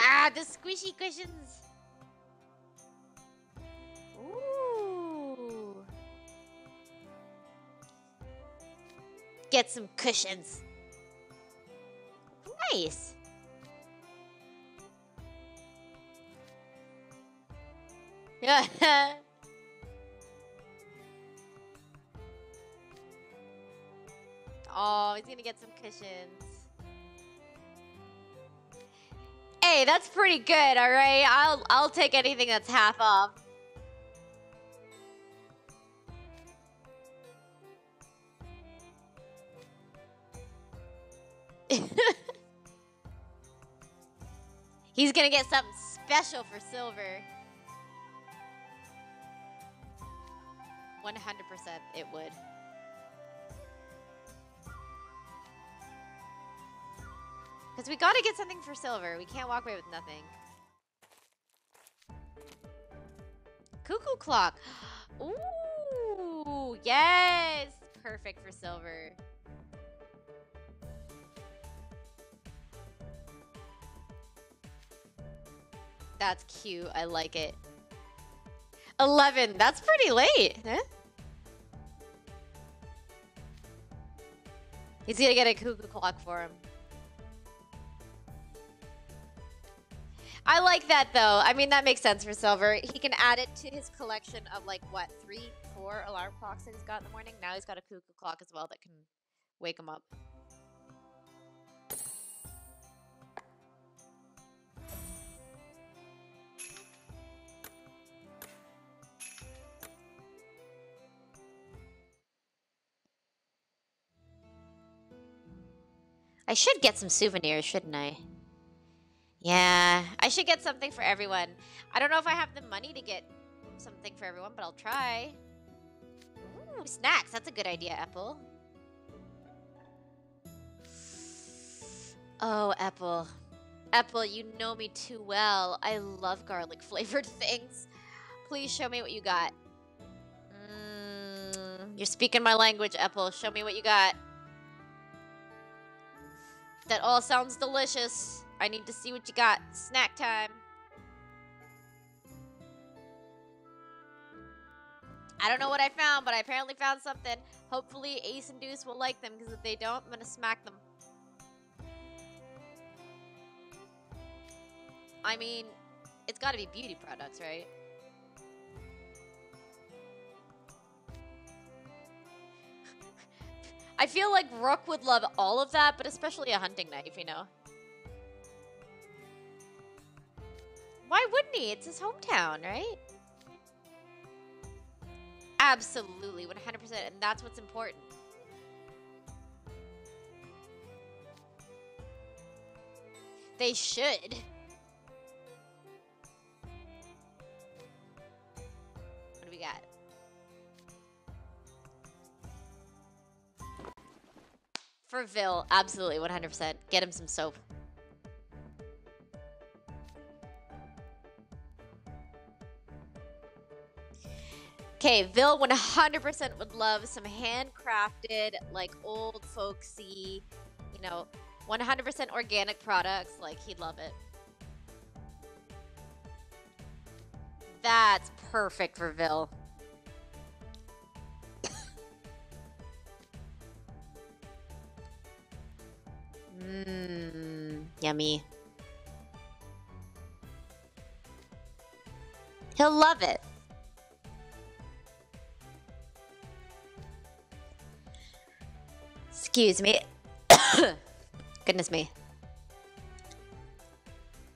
Ah, the squishy cushions. Ooh. Get some cushions. Nice. Yeah. Oh, he's gonna get some cushions. Hey, that's pretty good, alright? I'll take anything that's half off. He's gonna get something special for Silver. 100% it would. Because we gotta get something for Silver. We can't walk away with nothing. Cuckoo clock. Ooh, yes. Perfect for Silver. That's cute. I like it. 11. That's pretty late. Huh? He's gonna get a cuckoo clock for him. I like that though. I mean, that makes sense for Silver. He can add it to his collection of like, what, 3, 4 alarm clocks that he's got in the morning? Now he's got a cuckoo clock as well that can wake him up. I should get some souvenirs, shouldn't I? Yeah, I should get something for everyone. I don't know if I have the money to get something for everyone, but I'll try. Ooh, snacks. That's a good idea, Epel. Oh, Epel. Epel, you know me too well. I love garlic-flavored things. Please show me what you got. You're speaking my language, Epel. Show me what you got. That all sounds delicious. I need to see what you got. Snack time. I don't know what I found, but I apparently found something. Hopefully Ace and Deuce will like them, because if they don't, I'm going to smack them. I mean, it's got to be beauty products, right? I feel like Rook would love all of that, but especially a hunting knife, you know? Why wouldn't he? It's his hometown, right? Absolutely, 100%, and that's what's important. They should. What do we got? For Vil, absolutely, 100%. Get him some soap. Okay, Vil 100% would love some handcrafted, like old folksy, you know, 100% organic products. Like, he'd love it. That's perfect for Vil. Mmm, yummy. He'll love it. Excuse me. Goodness me.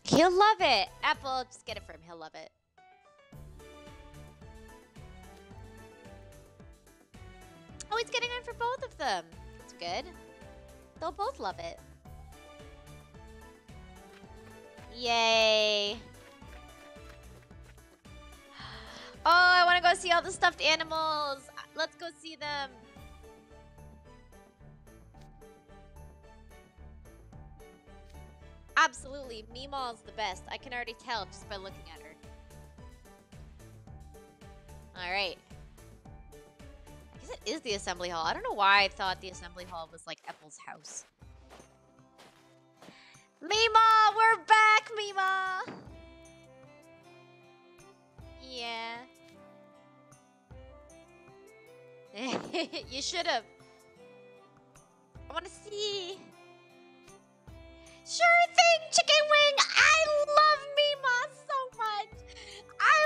He'll love it. Epel, just get it for him. He'll love it. Oh, he's getting one for both of them. That's good. They'll both love it. Yay. Oh, I want to go see all the stuffed animals. Let's go see them. Absolutely, Meemaw's the best. I can already tell just by looking at her. All right. I guess it is the assembly hall. I don't know why I thought the assembly hall was like Epel's house. Meemaw, we're back, Meemaw! Yeah. You should've. I wanna see. Sure thing, chicken wing. I love Meemaw so much. I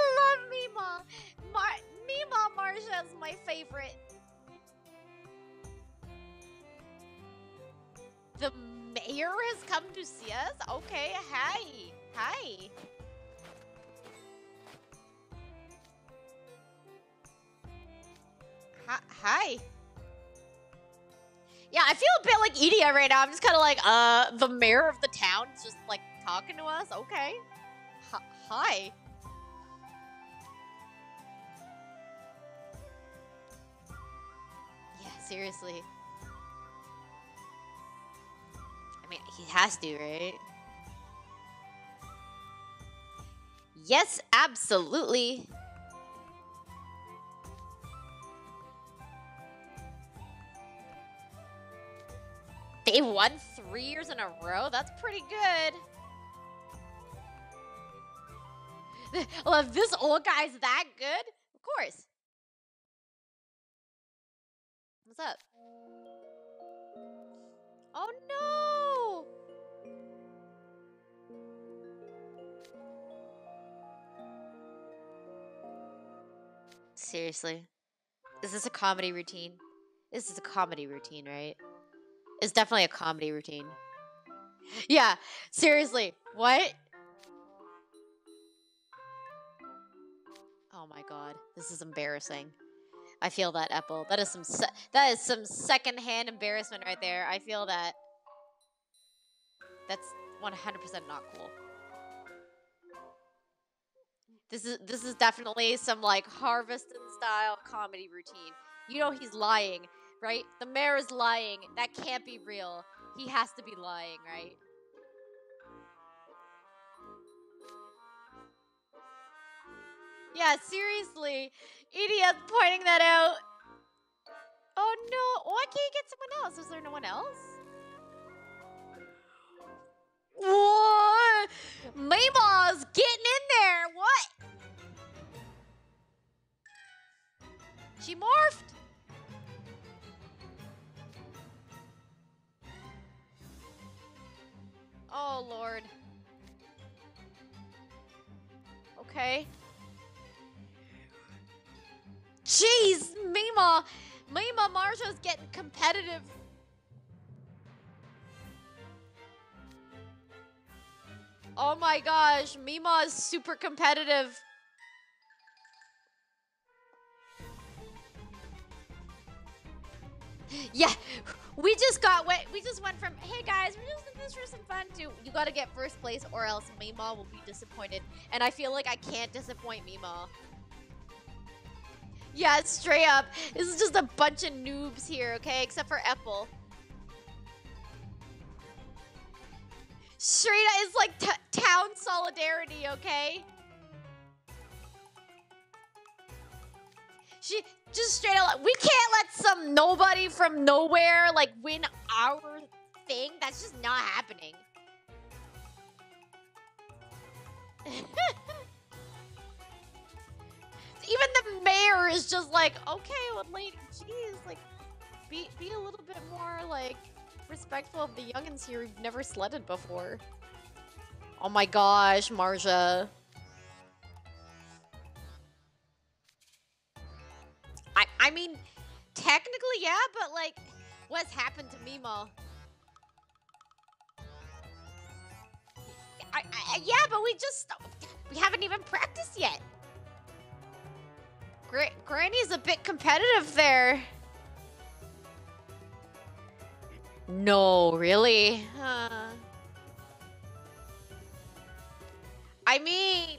love Meemaw. Marja is my favorite. The mayor has come to see us? Okay, hi. Hi. Hi. Yeah, I feel a bit like Idia right now. I'm just kind of like, the mayor of the town is just like talking to us. Okay. Hi. Yeah, seriously. I mean, he has to, right? Yes, absolutely. They won 3 years in a row? That's pretty good. Well, if this old guy's that good, of course. What's up? Oh no! Seriously. Is this a comedy routine? This is a comedy routine, right? It's definitely a comedy routine. Yeah, seriously. What? Oh my god, this is embarrassing. I feel that, Epel. That is some secondhand embarrassment right there. I feel that. That's 100% not cool. This is definitely some like Harveston style comedy routine. You know he's lying, right? The mayor is lying. That can't be real. He has to be lying, right? Yeah, seriously. Idia's pointing that out. Oh no, why can't you get someone else? Is there no one else? What? Mayball's getting in there, what? She morphed. Oh Lord. Okay. Jeez, Mima Marja's getting competitive. Oh my gosh, Mima is super competitive. Yeah, we just went from, hey guys, we're just doing this for some fun to, you gotta get first place or else Mima will be disappointed. And I feel like I can't disappoint Mima. Yeah, straight up. This is just a bunch of noobs here, okay? Except for Epel. Straight up, it's like town solidarity, okay? She just straight up, we can't let some nobody from nowhere like win our thing. That's just not happening. Even the mayor is just like, okay, well, lady, geez, like, be a little bit more, like, respectful of the youngins here who've never sledded before. Oh my gosh, Marja. I mean, technically, yeah, but, like, what's happened to Mima? Yeah, but we haven't even practiced yet. Granny's a bit competitive there. No, really? I mean...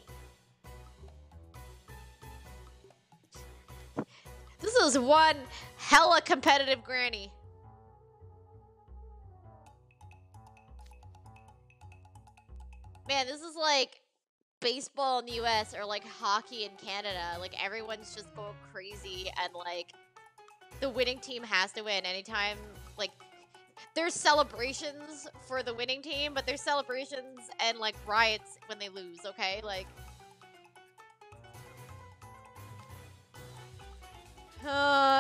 This is one hella competitive Granny. Man, this is like... baseball in the US or like hockey in Canada. Like everyone's just going crazy and like the winning team has to win anytime. Like there's celebrations for the winning team, but there's celebrations and like riots when they lose, okay? Like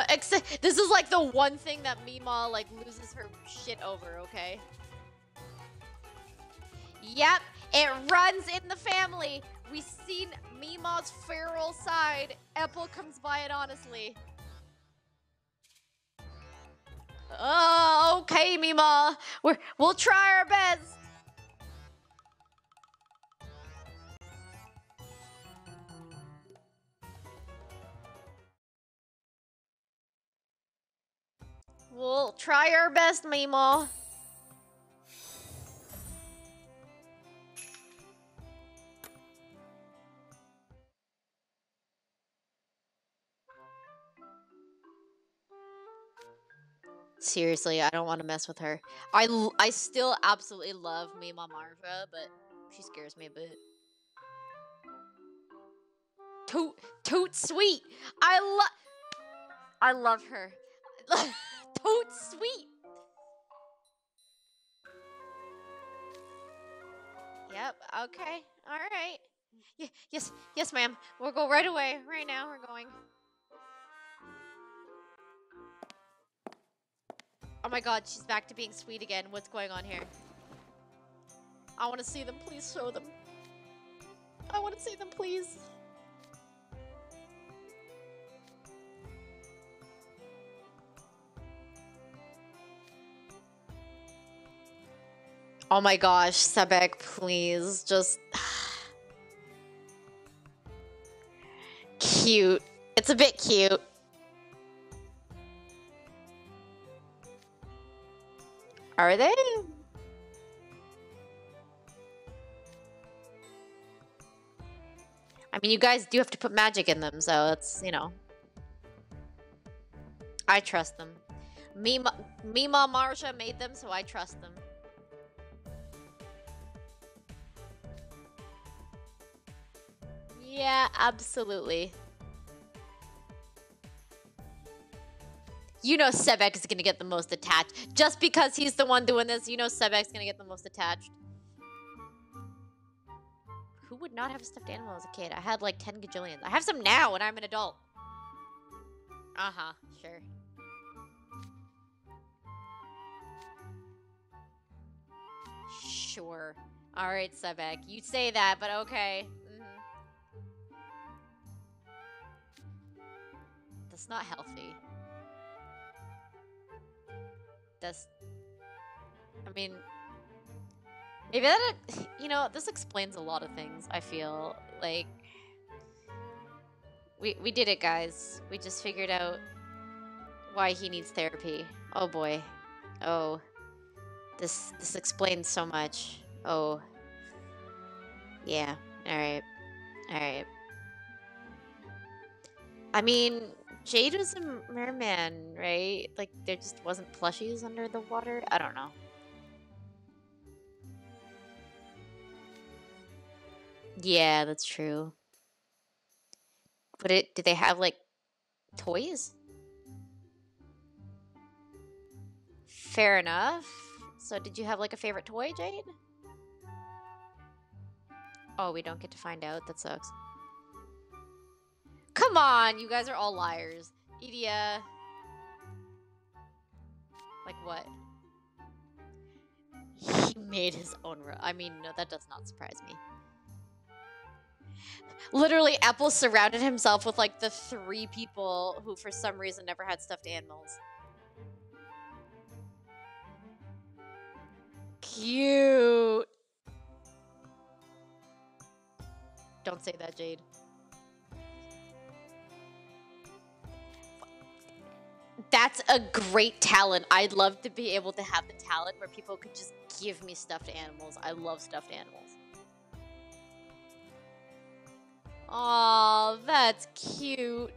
except this is like the one thing that Mima like loses her shit over, okay? Yep. It runs in the family. We've seen Mima's feral side. Epel comes by it honestly. Oh, okay, Mima. We'll try our best. We'll try our best, Mima. Seriously, I don't want to mess with her. I still absolutely love Mima Marja, but she scares me a bit. Toot sweet. I love her. Toot sweet. Yep. Okay. All right. Yes, ma'am. We'll go right away. Right now, we're going. Oh my god, she's back to being sweet again. What's going on here? I want to see them. Please show them. I want to see them, please. Oh my gosh, Sebek, please. Just... cute. It's a bit cute. Are they? I mean, you guys do have to put magic in them, so that's, you know. I trust them. Mima Marja made them, so I trust them. Yeah, absolutely. You know Sebek is gonna get the most attached. Just because he's the one doing this, you know Sebek's gonna get the most attached. Who would not have a stuffed animal as a kid? I had like 10 gajillions. I have some now, and I'm an adult. Uh-huh, sure. Sure. Alright, Sebek. You say that, but okay. That's not healthy. That's... I mean... Maybe that... You know, this explains a lot of things, I feel. Like... We did it, guys. We just figured out why he needs therapy. Oh, boy. Oh. This explains so much. Oh. Yeah. Alright. Alright. I mean... Jade was a merman, right? Like, there just wasn't plushies under the water? I don't know. Yeah, that's true. But it, did they have, like, toys? Fair enough. So did you have, like, a favorite toy, Jade? Oh, we don't get to find out. That sucks. Come on, you guys are all liars. Idia. Like what? He made his own room. I mean, no, that does not surprise me. Literally, Epel surrounded himself with like the 3 people who for some reason never had stuffed animals. Cute. Don't say that, Jade. That's a great talent. I'd love to be able to have the talent where people could just give me stuffed animals. I love stuffed animals. Aw, that's cute.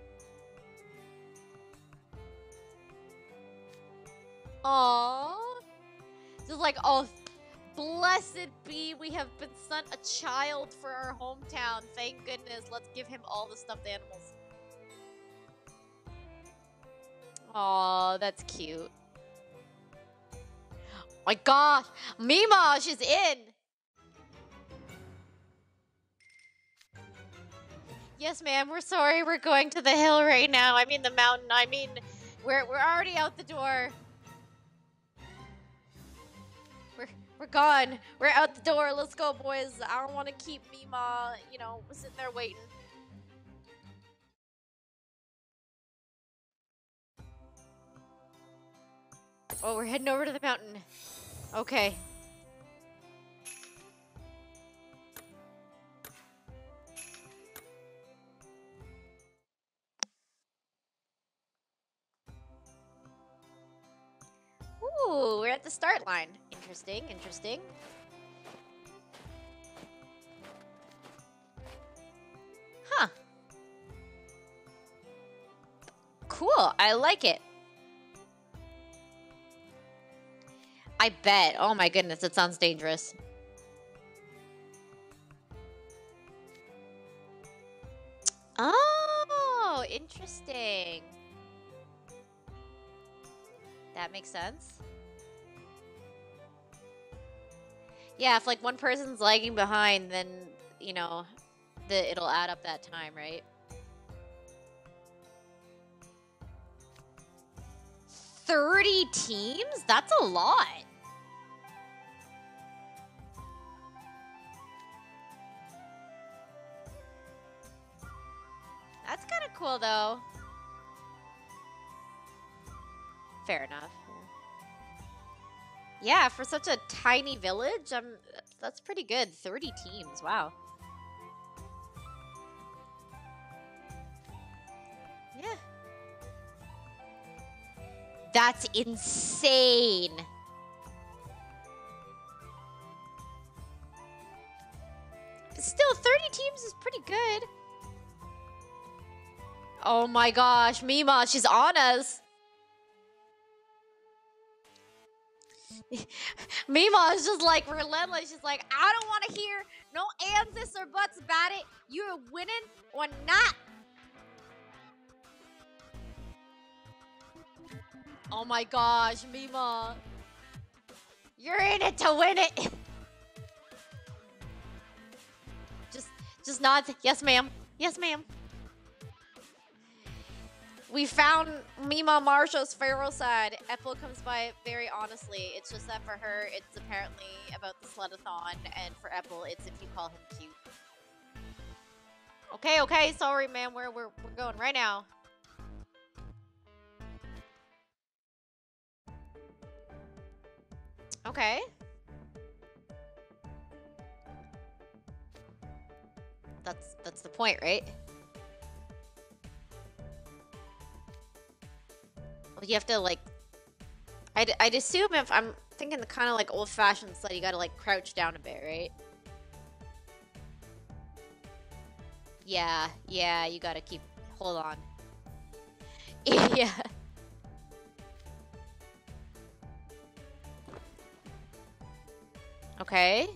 Aw. Just like, oh, blessed be, we have been sent a child for our hometown. Thank goodness. Let's give him all the stuffed animals. Aw, that's cute. Oh my gosh! Mima, she's in! Yes, ma'am, we're sorry we're going to the hill right now. I mean the mountain. I mean, we're already out the door. We're gone. We're out the door. Let's go, boys. I don't want to keep Mima, you know, sitting there waiting. Oh, we're heading over to the mountain. Okay. Ooh, we're at the start line. Interesting, interesting. Huh. Cool, I like it. I bet. Oh my goodness, it sounds dangerous. Oh, interesting. That makes sense. Yeah, if like one person's lagging behind, then, you know, it'll add up that time, right? Thirty teams? That's a lot. That's kind of cool, though. Fair enough. Yeah, for such a tiny village, that's pretty good. 30 teams, wow. Yeah. That's insane. Still, 30 teams is pretty good. Oh my gosh, Mima, she's on us. Mima is just like relentless. She's like, I don't want to hear no ands, this, or buts about it. You're winning or not. Oh my gosh, Mima. You're in it to win it. Just nod. Yes, ma'am. Yes, ma'am. We found Mima Marshall's feral side. Epel comes by very honestly. It's just that for her, it's apparently about the Sledathon, and for Epel, it's if you call him cute. Okay, okay. Sorry, man. We're going right now. Okay. That's the point, right? Well, you have to like, I'd assume if I'm thinking the kind of like old-fashioned sled, you gotta like crouch down a bit, right? Yeah, you gotta keep hold on. Yeah. Okay.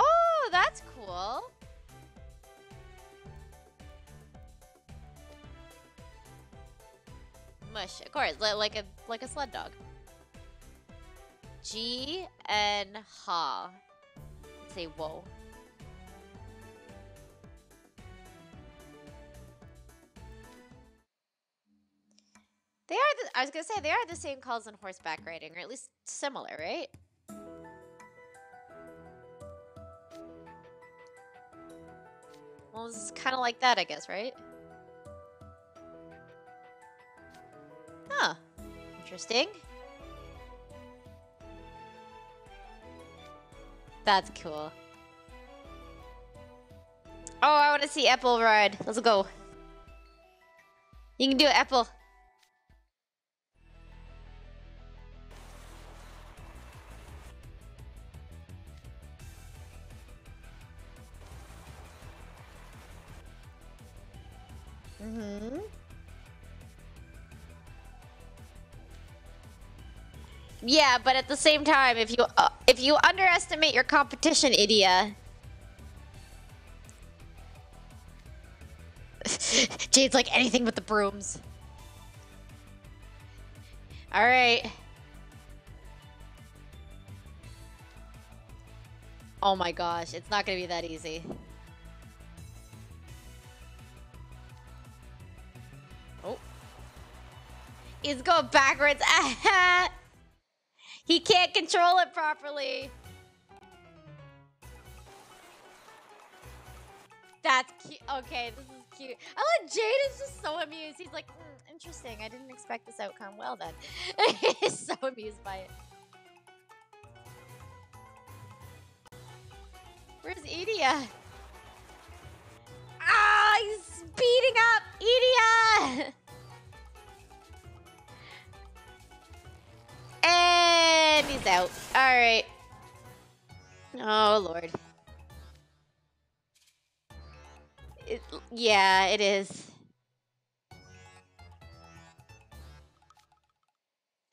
Oh, that's cool. Mush, of course, like a sled dog. G and ha. Say whoa. They are. I was gonna say they are the same calls in horseback riding, or at least similar, right? Well, it's kind of like that, I guess, right? Huh. Interesting. That's cool. Oh, I want to see Epel ride. Let's go. You can do it, Epel. Mm-hmm. Yeah, but at the same time, if you underestimate your competition, Idia. Jade's like anything but the brooms. All right. Oh my gosh, it's not gonna be that easy. He's going backwards. He can't control it properly. That's cute. Okay, this is cute. I love Jade is just so amused. He's like, interesting. I didn't expect this outcome. Well then. He's so amused by it. Where's Idia? Ah, he's speeding up. Idia! And he's out. Alright. Oh, Lord. Yeah, it is.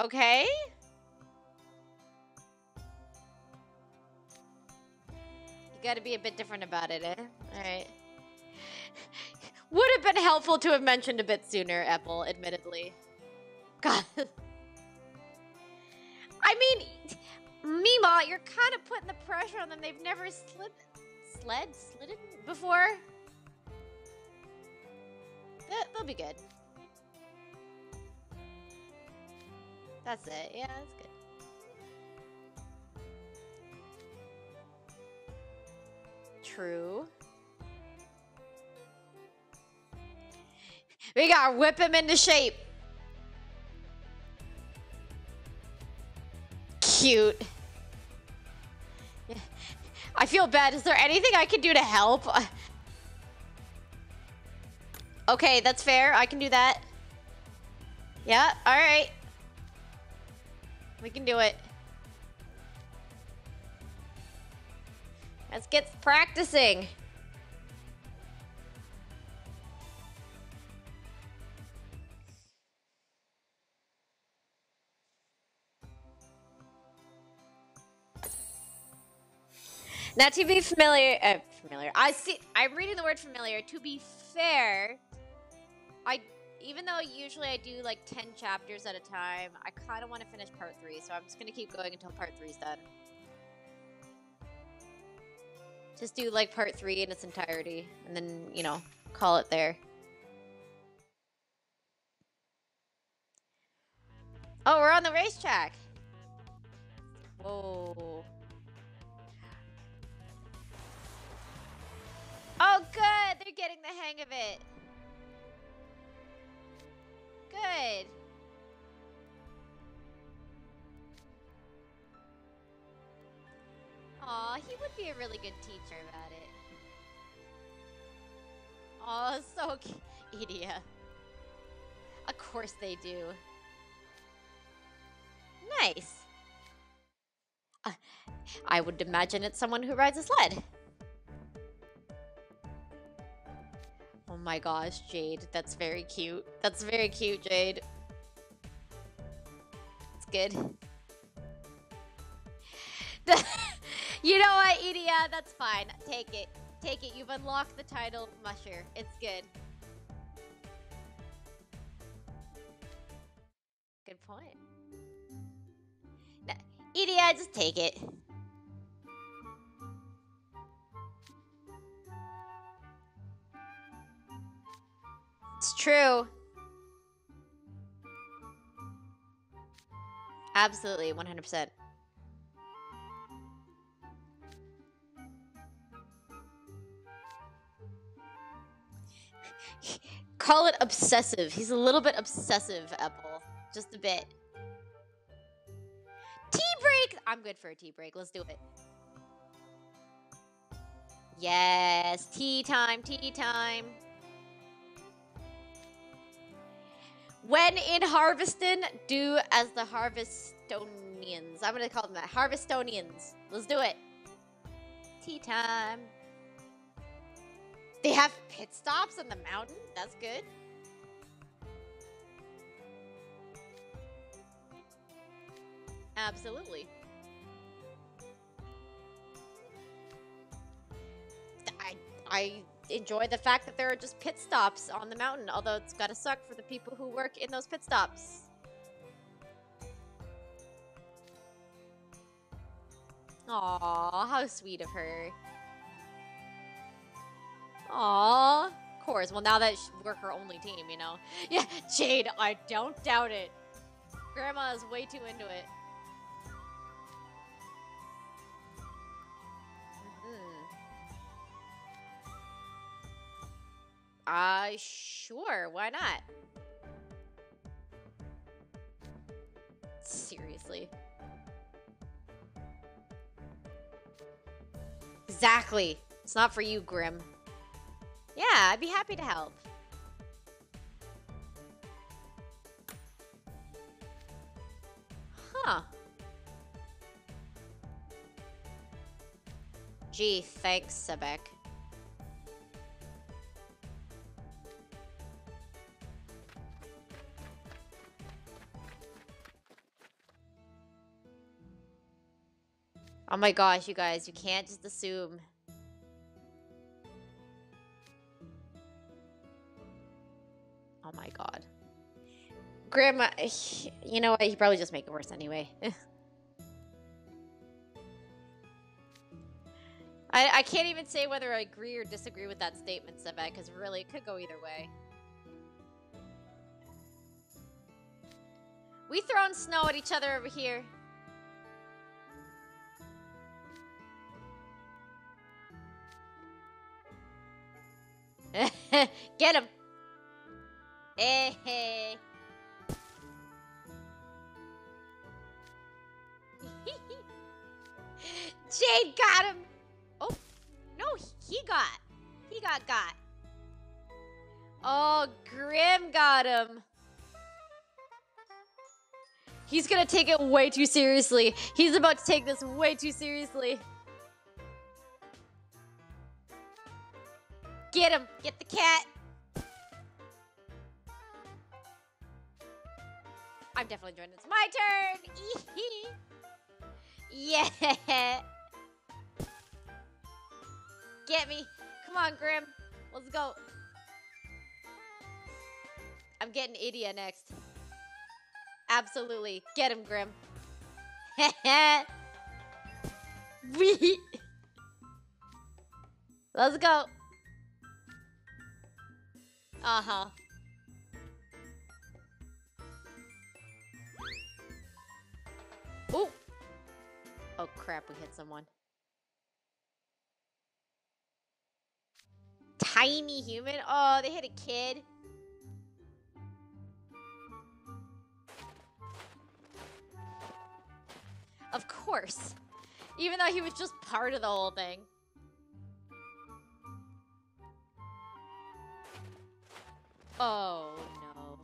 Okay. You gotta be a bit different about it, eh? Alright. Would have been helpful to have mentioned a bit sooner, Epel, admittedly. God. I mean, Mima, you're kind of putting the pressure on them. They've never slid before. They'll be good. That's it. Yeah, that's good. True. We gotta whip him into shape. Cute. Yeah. I feel bad. Is there anything I can do to help? Okay, that's fair. I can do that. Yeah, all right. We can do it. Let's get practicing. Now, to be familiar, I'm reading the word familiar. To be fair, even though usually I do like 10 chapters at a time, I kind of want to finish part 3, so I'm just going to keep going until part 3 is done. Just do like part 3 in its entirety, and then, you know, call it there. Oh, we're on the racetrack! Whoa. Oh, good! They're getting the hang of it! Good! Aw, he would be a really good teacher about it. Aw, so cute. Idia. Of course they do. Nice. I would imagine it's someone who rides a sled. Oh my gosh, Jade. That's very cute. That's very cute, Jade. It's good. You know what, Idia? That's fine. Take it. Take it. You've unlocked the title, Musher. It's good. Good point. Idia, just take it. It's true. Absolutely, 100%. Call it obsessive. He's a little bit obsessive, Epel. Just a bit. Break. I'm good for a tea break. Let's do it. Yes, tea time, tea time. When in Harveston, do as the Harvestonians. I'm gonna call them that. Harvestonians. Let's do it. Tea time. They have pit stops on the mountain. That's good. Absolutely. I enjoy the fact that there are just pit stops on the mountain, although it's gotta suck for the people who work in those pit stops. Aww, how sweet of her. Aww, of course. Well, now that we're her only team, you know. Yeah, Jade, I don't doubt it. Grandma is way too into it. Sure, why not? Seriously. Exactly. It's not for you, Grim. Yeah, I'd be happy to help. Huh. Gee, thanks, Sebek. Oh my gosh, you guys, you can't just assume. Oh my god. Grandma, you know what? You probably just make it worse anyway. I can't even say whether I agree or disagree with that statement, Sebek, because really, it could go either way. We throwing snow at each other over here. Get him! Hey, hey. Jade got him! Oh, no, he got. Oh, Grim got him. He's gonna take it way too seriously. He's about to take this way too seriously. Get him! Get the cat! I'm definitely joining. It's my turn! Yeah! Get me. Come on, Grim. Let's go. I'm getting Idia next. Absolutely. Get him, Grim. We. Let's go. Uh-huh. Ooh. Oh, crap. We hit someone. Tiny human? Oh, they hit a kid. Of course. Even though he was just part of the whole thing. Oh, no.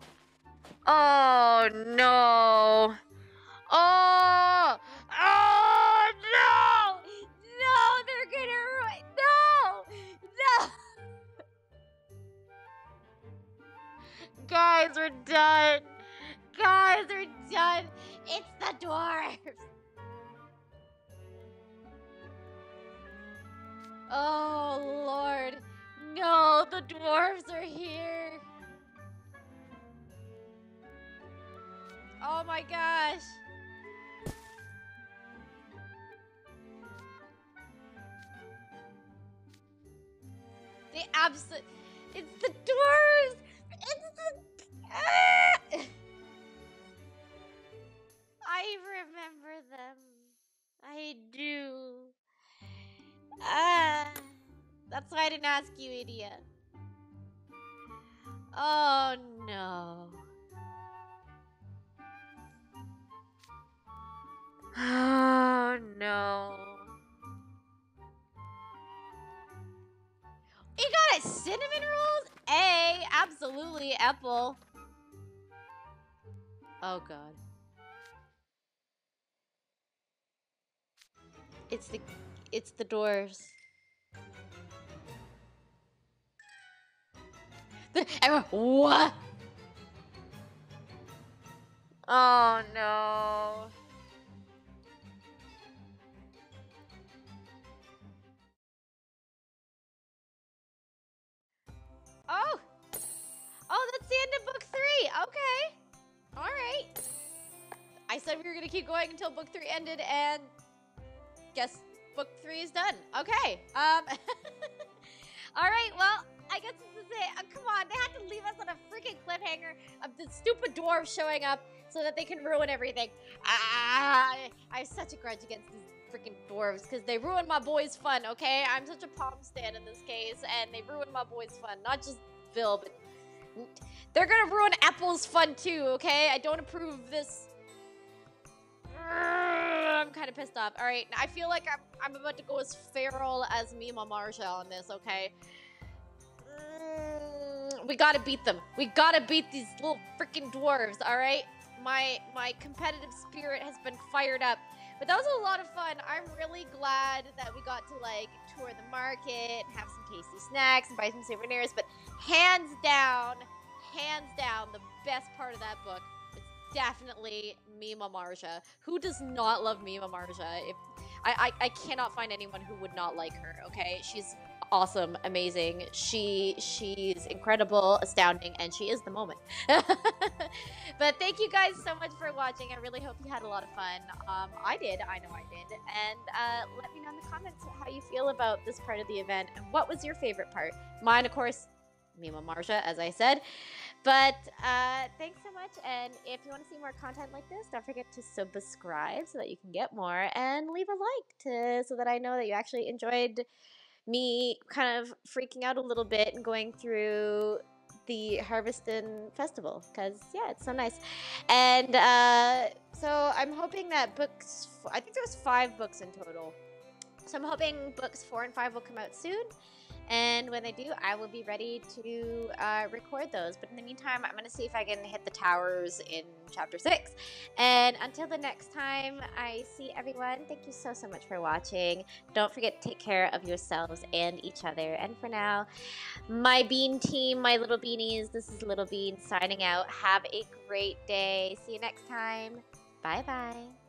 Oh, no. Oh! Oh, no! No, they're gonna ruin... No! No! Guys, we're done. Guys, we're done. It's the dwarves. Oh, Lord. No, the dwarves are here. Oh, my gosh. They absolutely... It's the dwarves! It's the... Ah! I remember them. I do. Ah. That's why I didn't ask you, Idia. Oh, no. Oh, no. You got it! Cinnamon rolls? A, absolutely, Epel. Oh, God. It's the dwarves. What? Oh, no. Oh! Oh, that's the end of book 3! Okay! Alright! I said we were gonna keep going until book 3 ended, and... guess book 3 is done. Okay! Alright, well, I guess this is it. Oh, come on, they had to leave us on a freaking cliffhanger of the stupid dwarves showing up so that they can ruin everything. Ah, I have such a grudge against these freaking dwarves because they ruined my boy's fun, okay? I'm such a palm stand in this case, and they ruined my boy's fun. Not just Vil, but they're gonna ruin Apple's fun too, okay? I don't approve of this. I'm kind of pissed off. All right, I feel like I'm about to go as feral as Mima Marja on this, okay? We gotta beat them. We gotta beat these little freaking dwarves, all right? My competitive spirit has been fired up. But that was a lot of fun. I'm really glad that we got to, like, tour the market and have some tasty snacks and buy some souvenirs. But hands down, the best part of that book is definitely Mima Marja. Who does not love Mima Marja? I cannot find anyone who would not like her, okay? She's awesome, amazing. She's incredible, astounding, and she is the moment. But thank you guys so much for watching. I really hope you had a lot of fun. I did. I know I did. And let me know in the comments how you feel about this part of the event and what was your favorite part. Mine, of course, Mima Marja, as I said. But thanks so much. And if you want to see more content like this, don't forget to subscribe so that you can get more, and leave a like so that I know that you actually enjoyed me kind of freaking out a little bit and going through the Harveston Festival, because yeah, it's so nice. And so I'm hoping that books, I think there was 5 books in total, so I'm hoping books 4 and 5 will come out soon, and when they do, I will be ready to record those. But in the meantime, I'm gonna see if I can hit the towers in chapter 6. And until the next time I see everyone, thank you so much for watching. Don't forget to take care of yourselves and each other. And for now, my bean team, my little beanies, this is Little-Bean signing out. Have a great day. See you next time. Bye bye.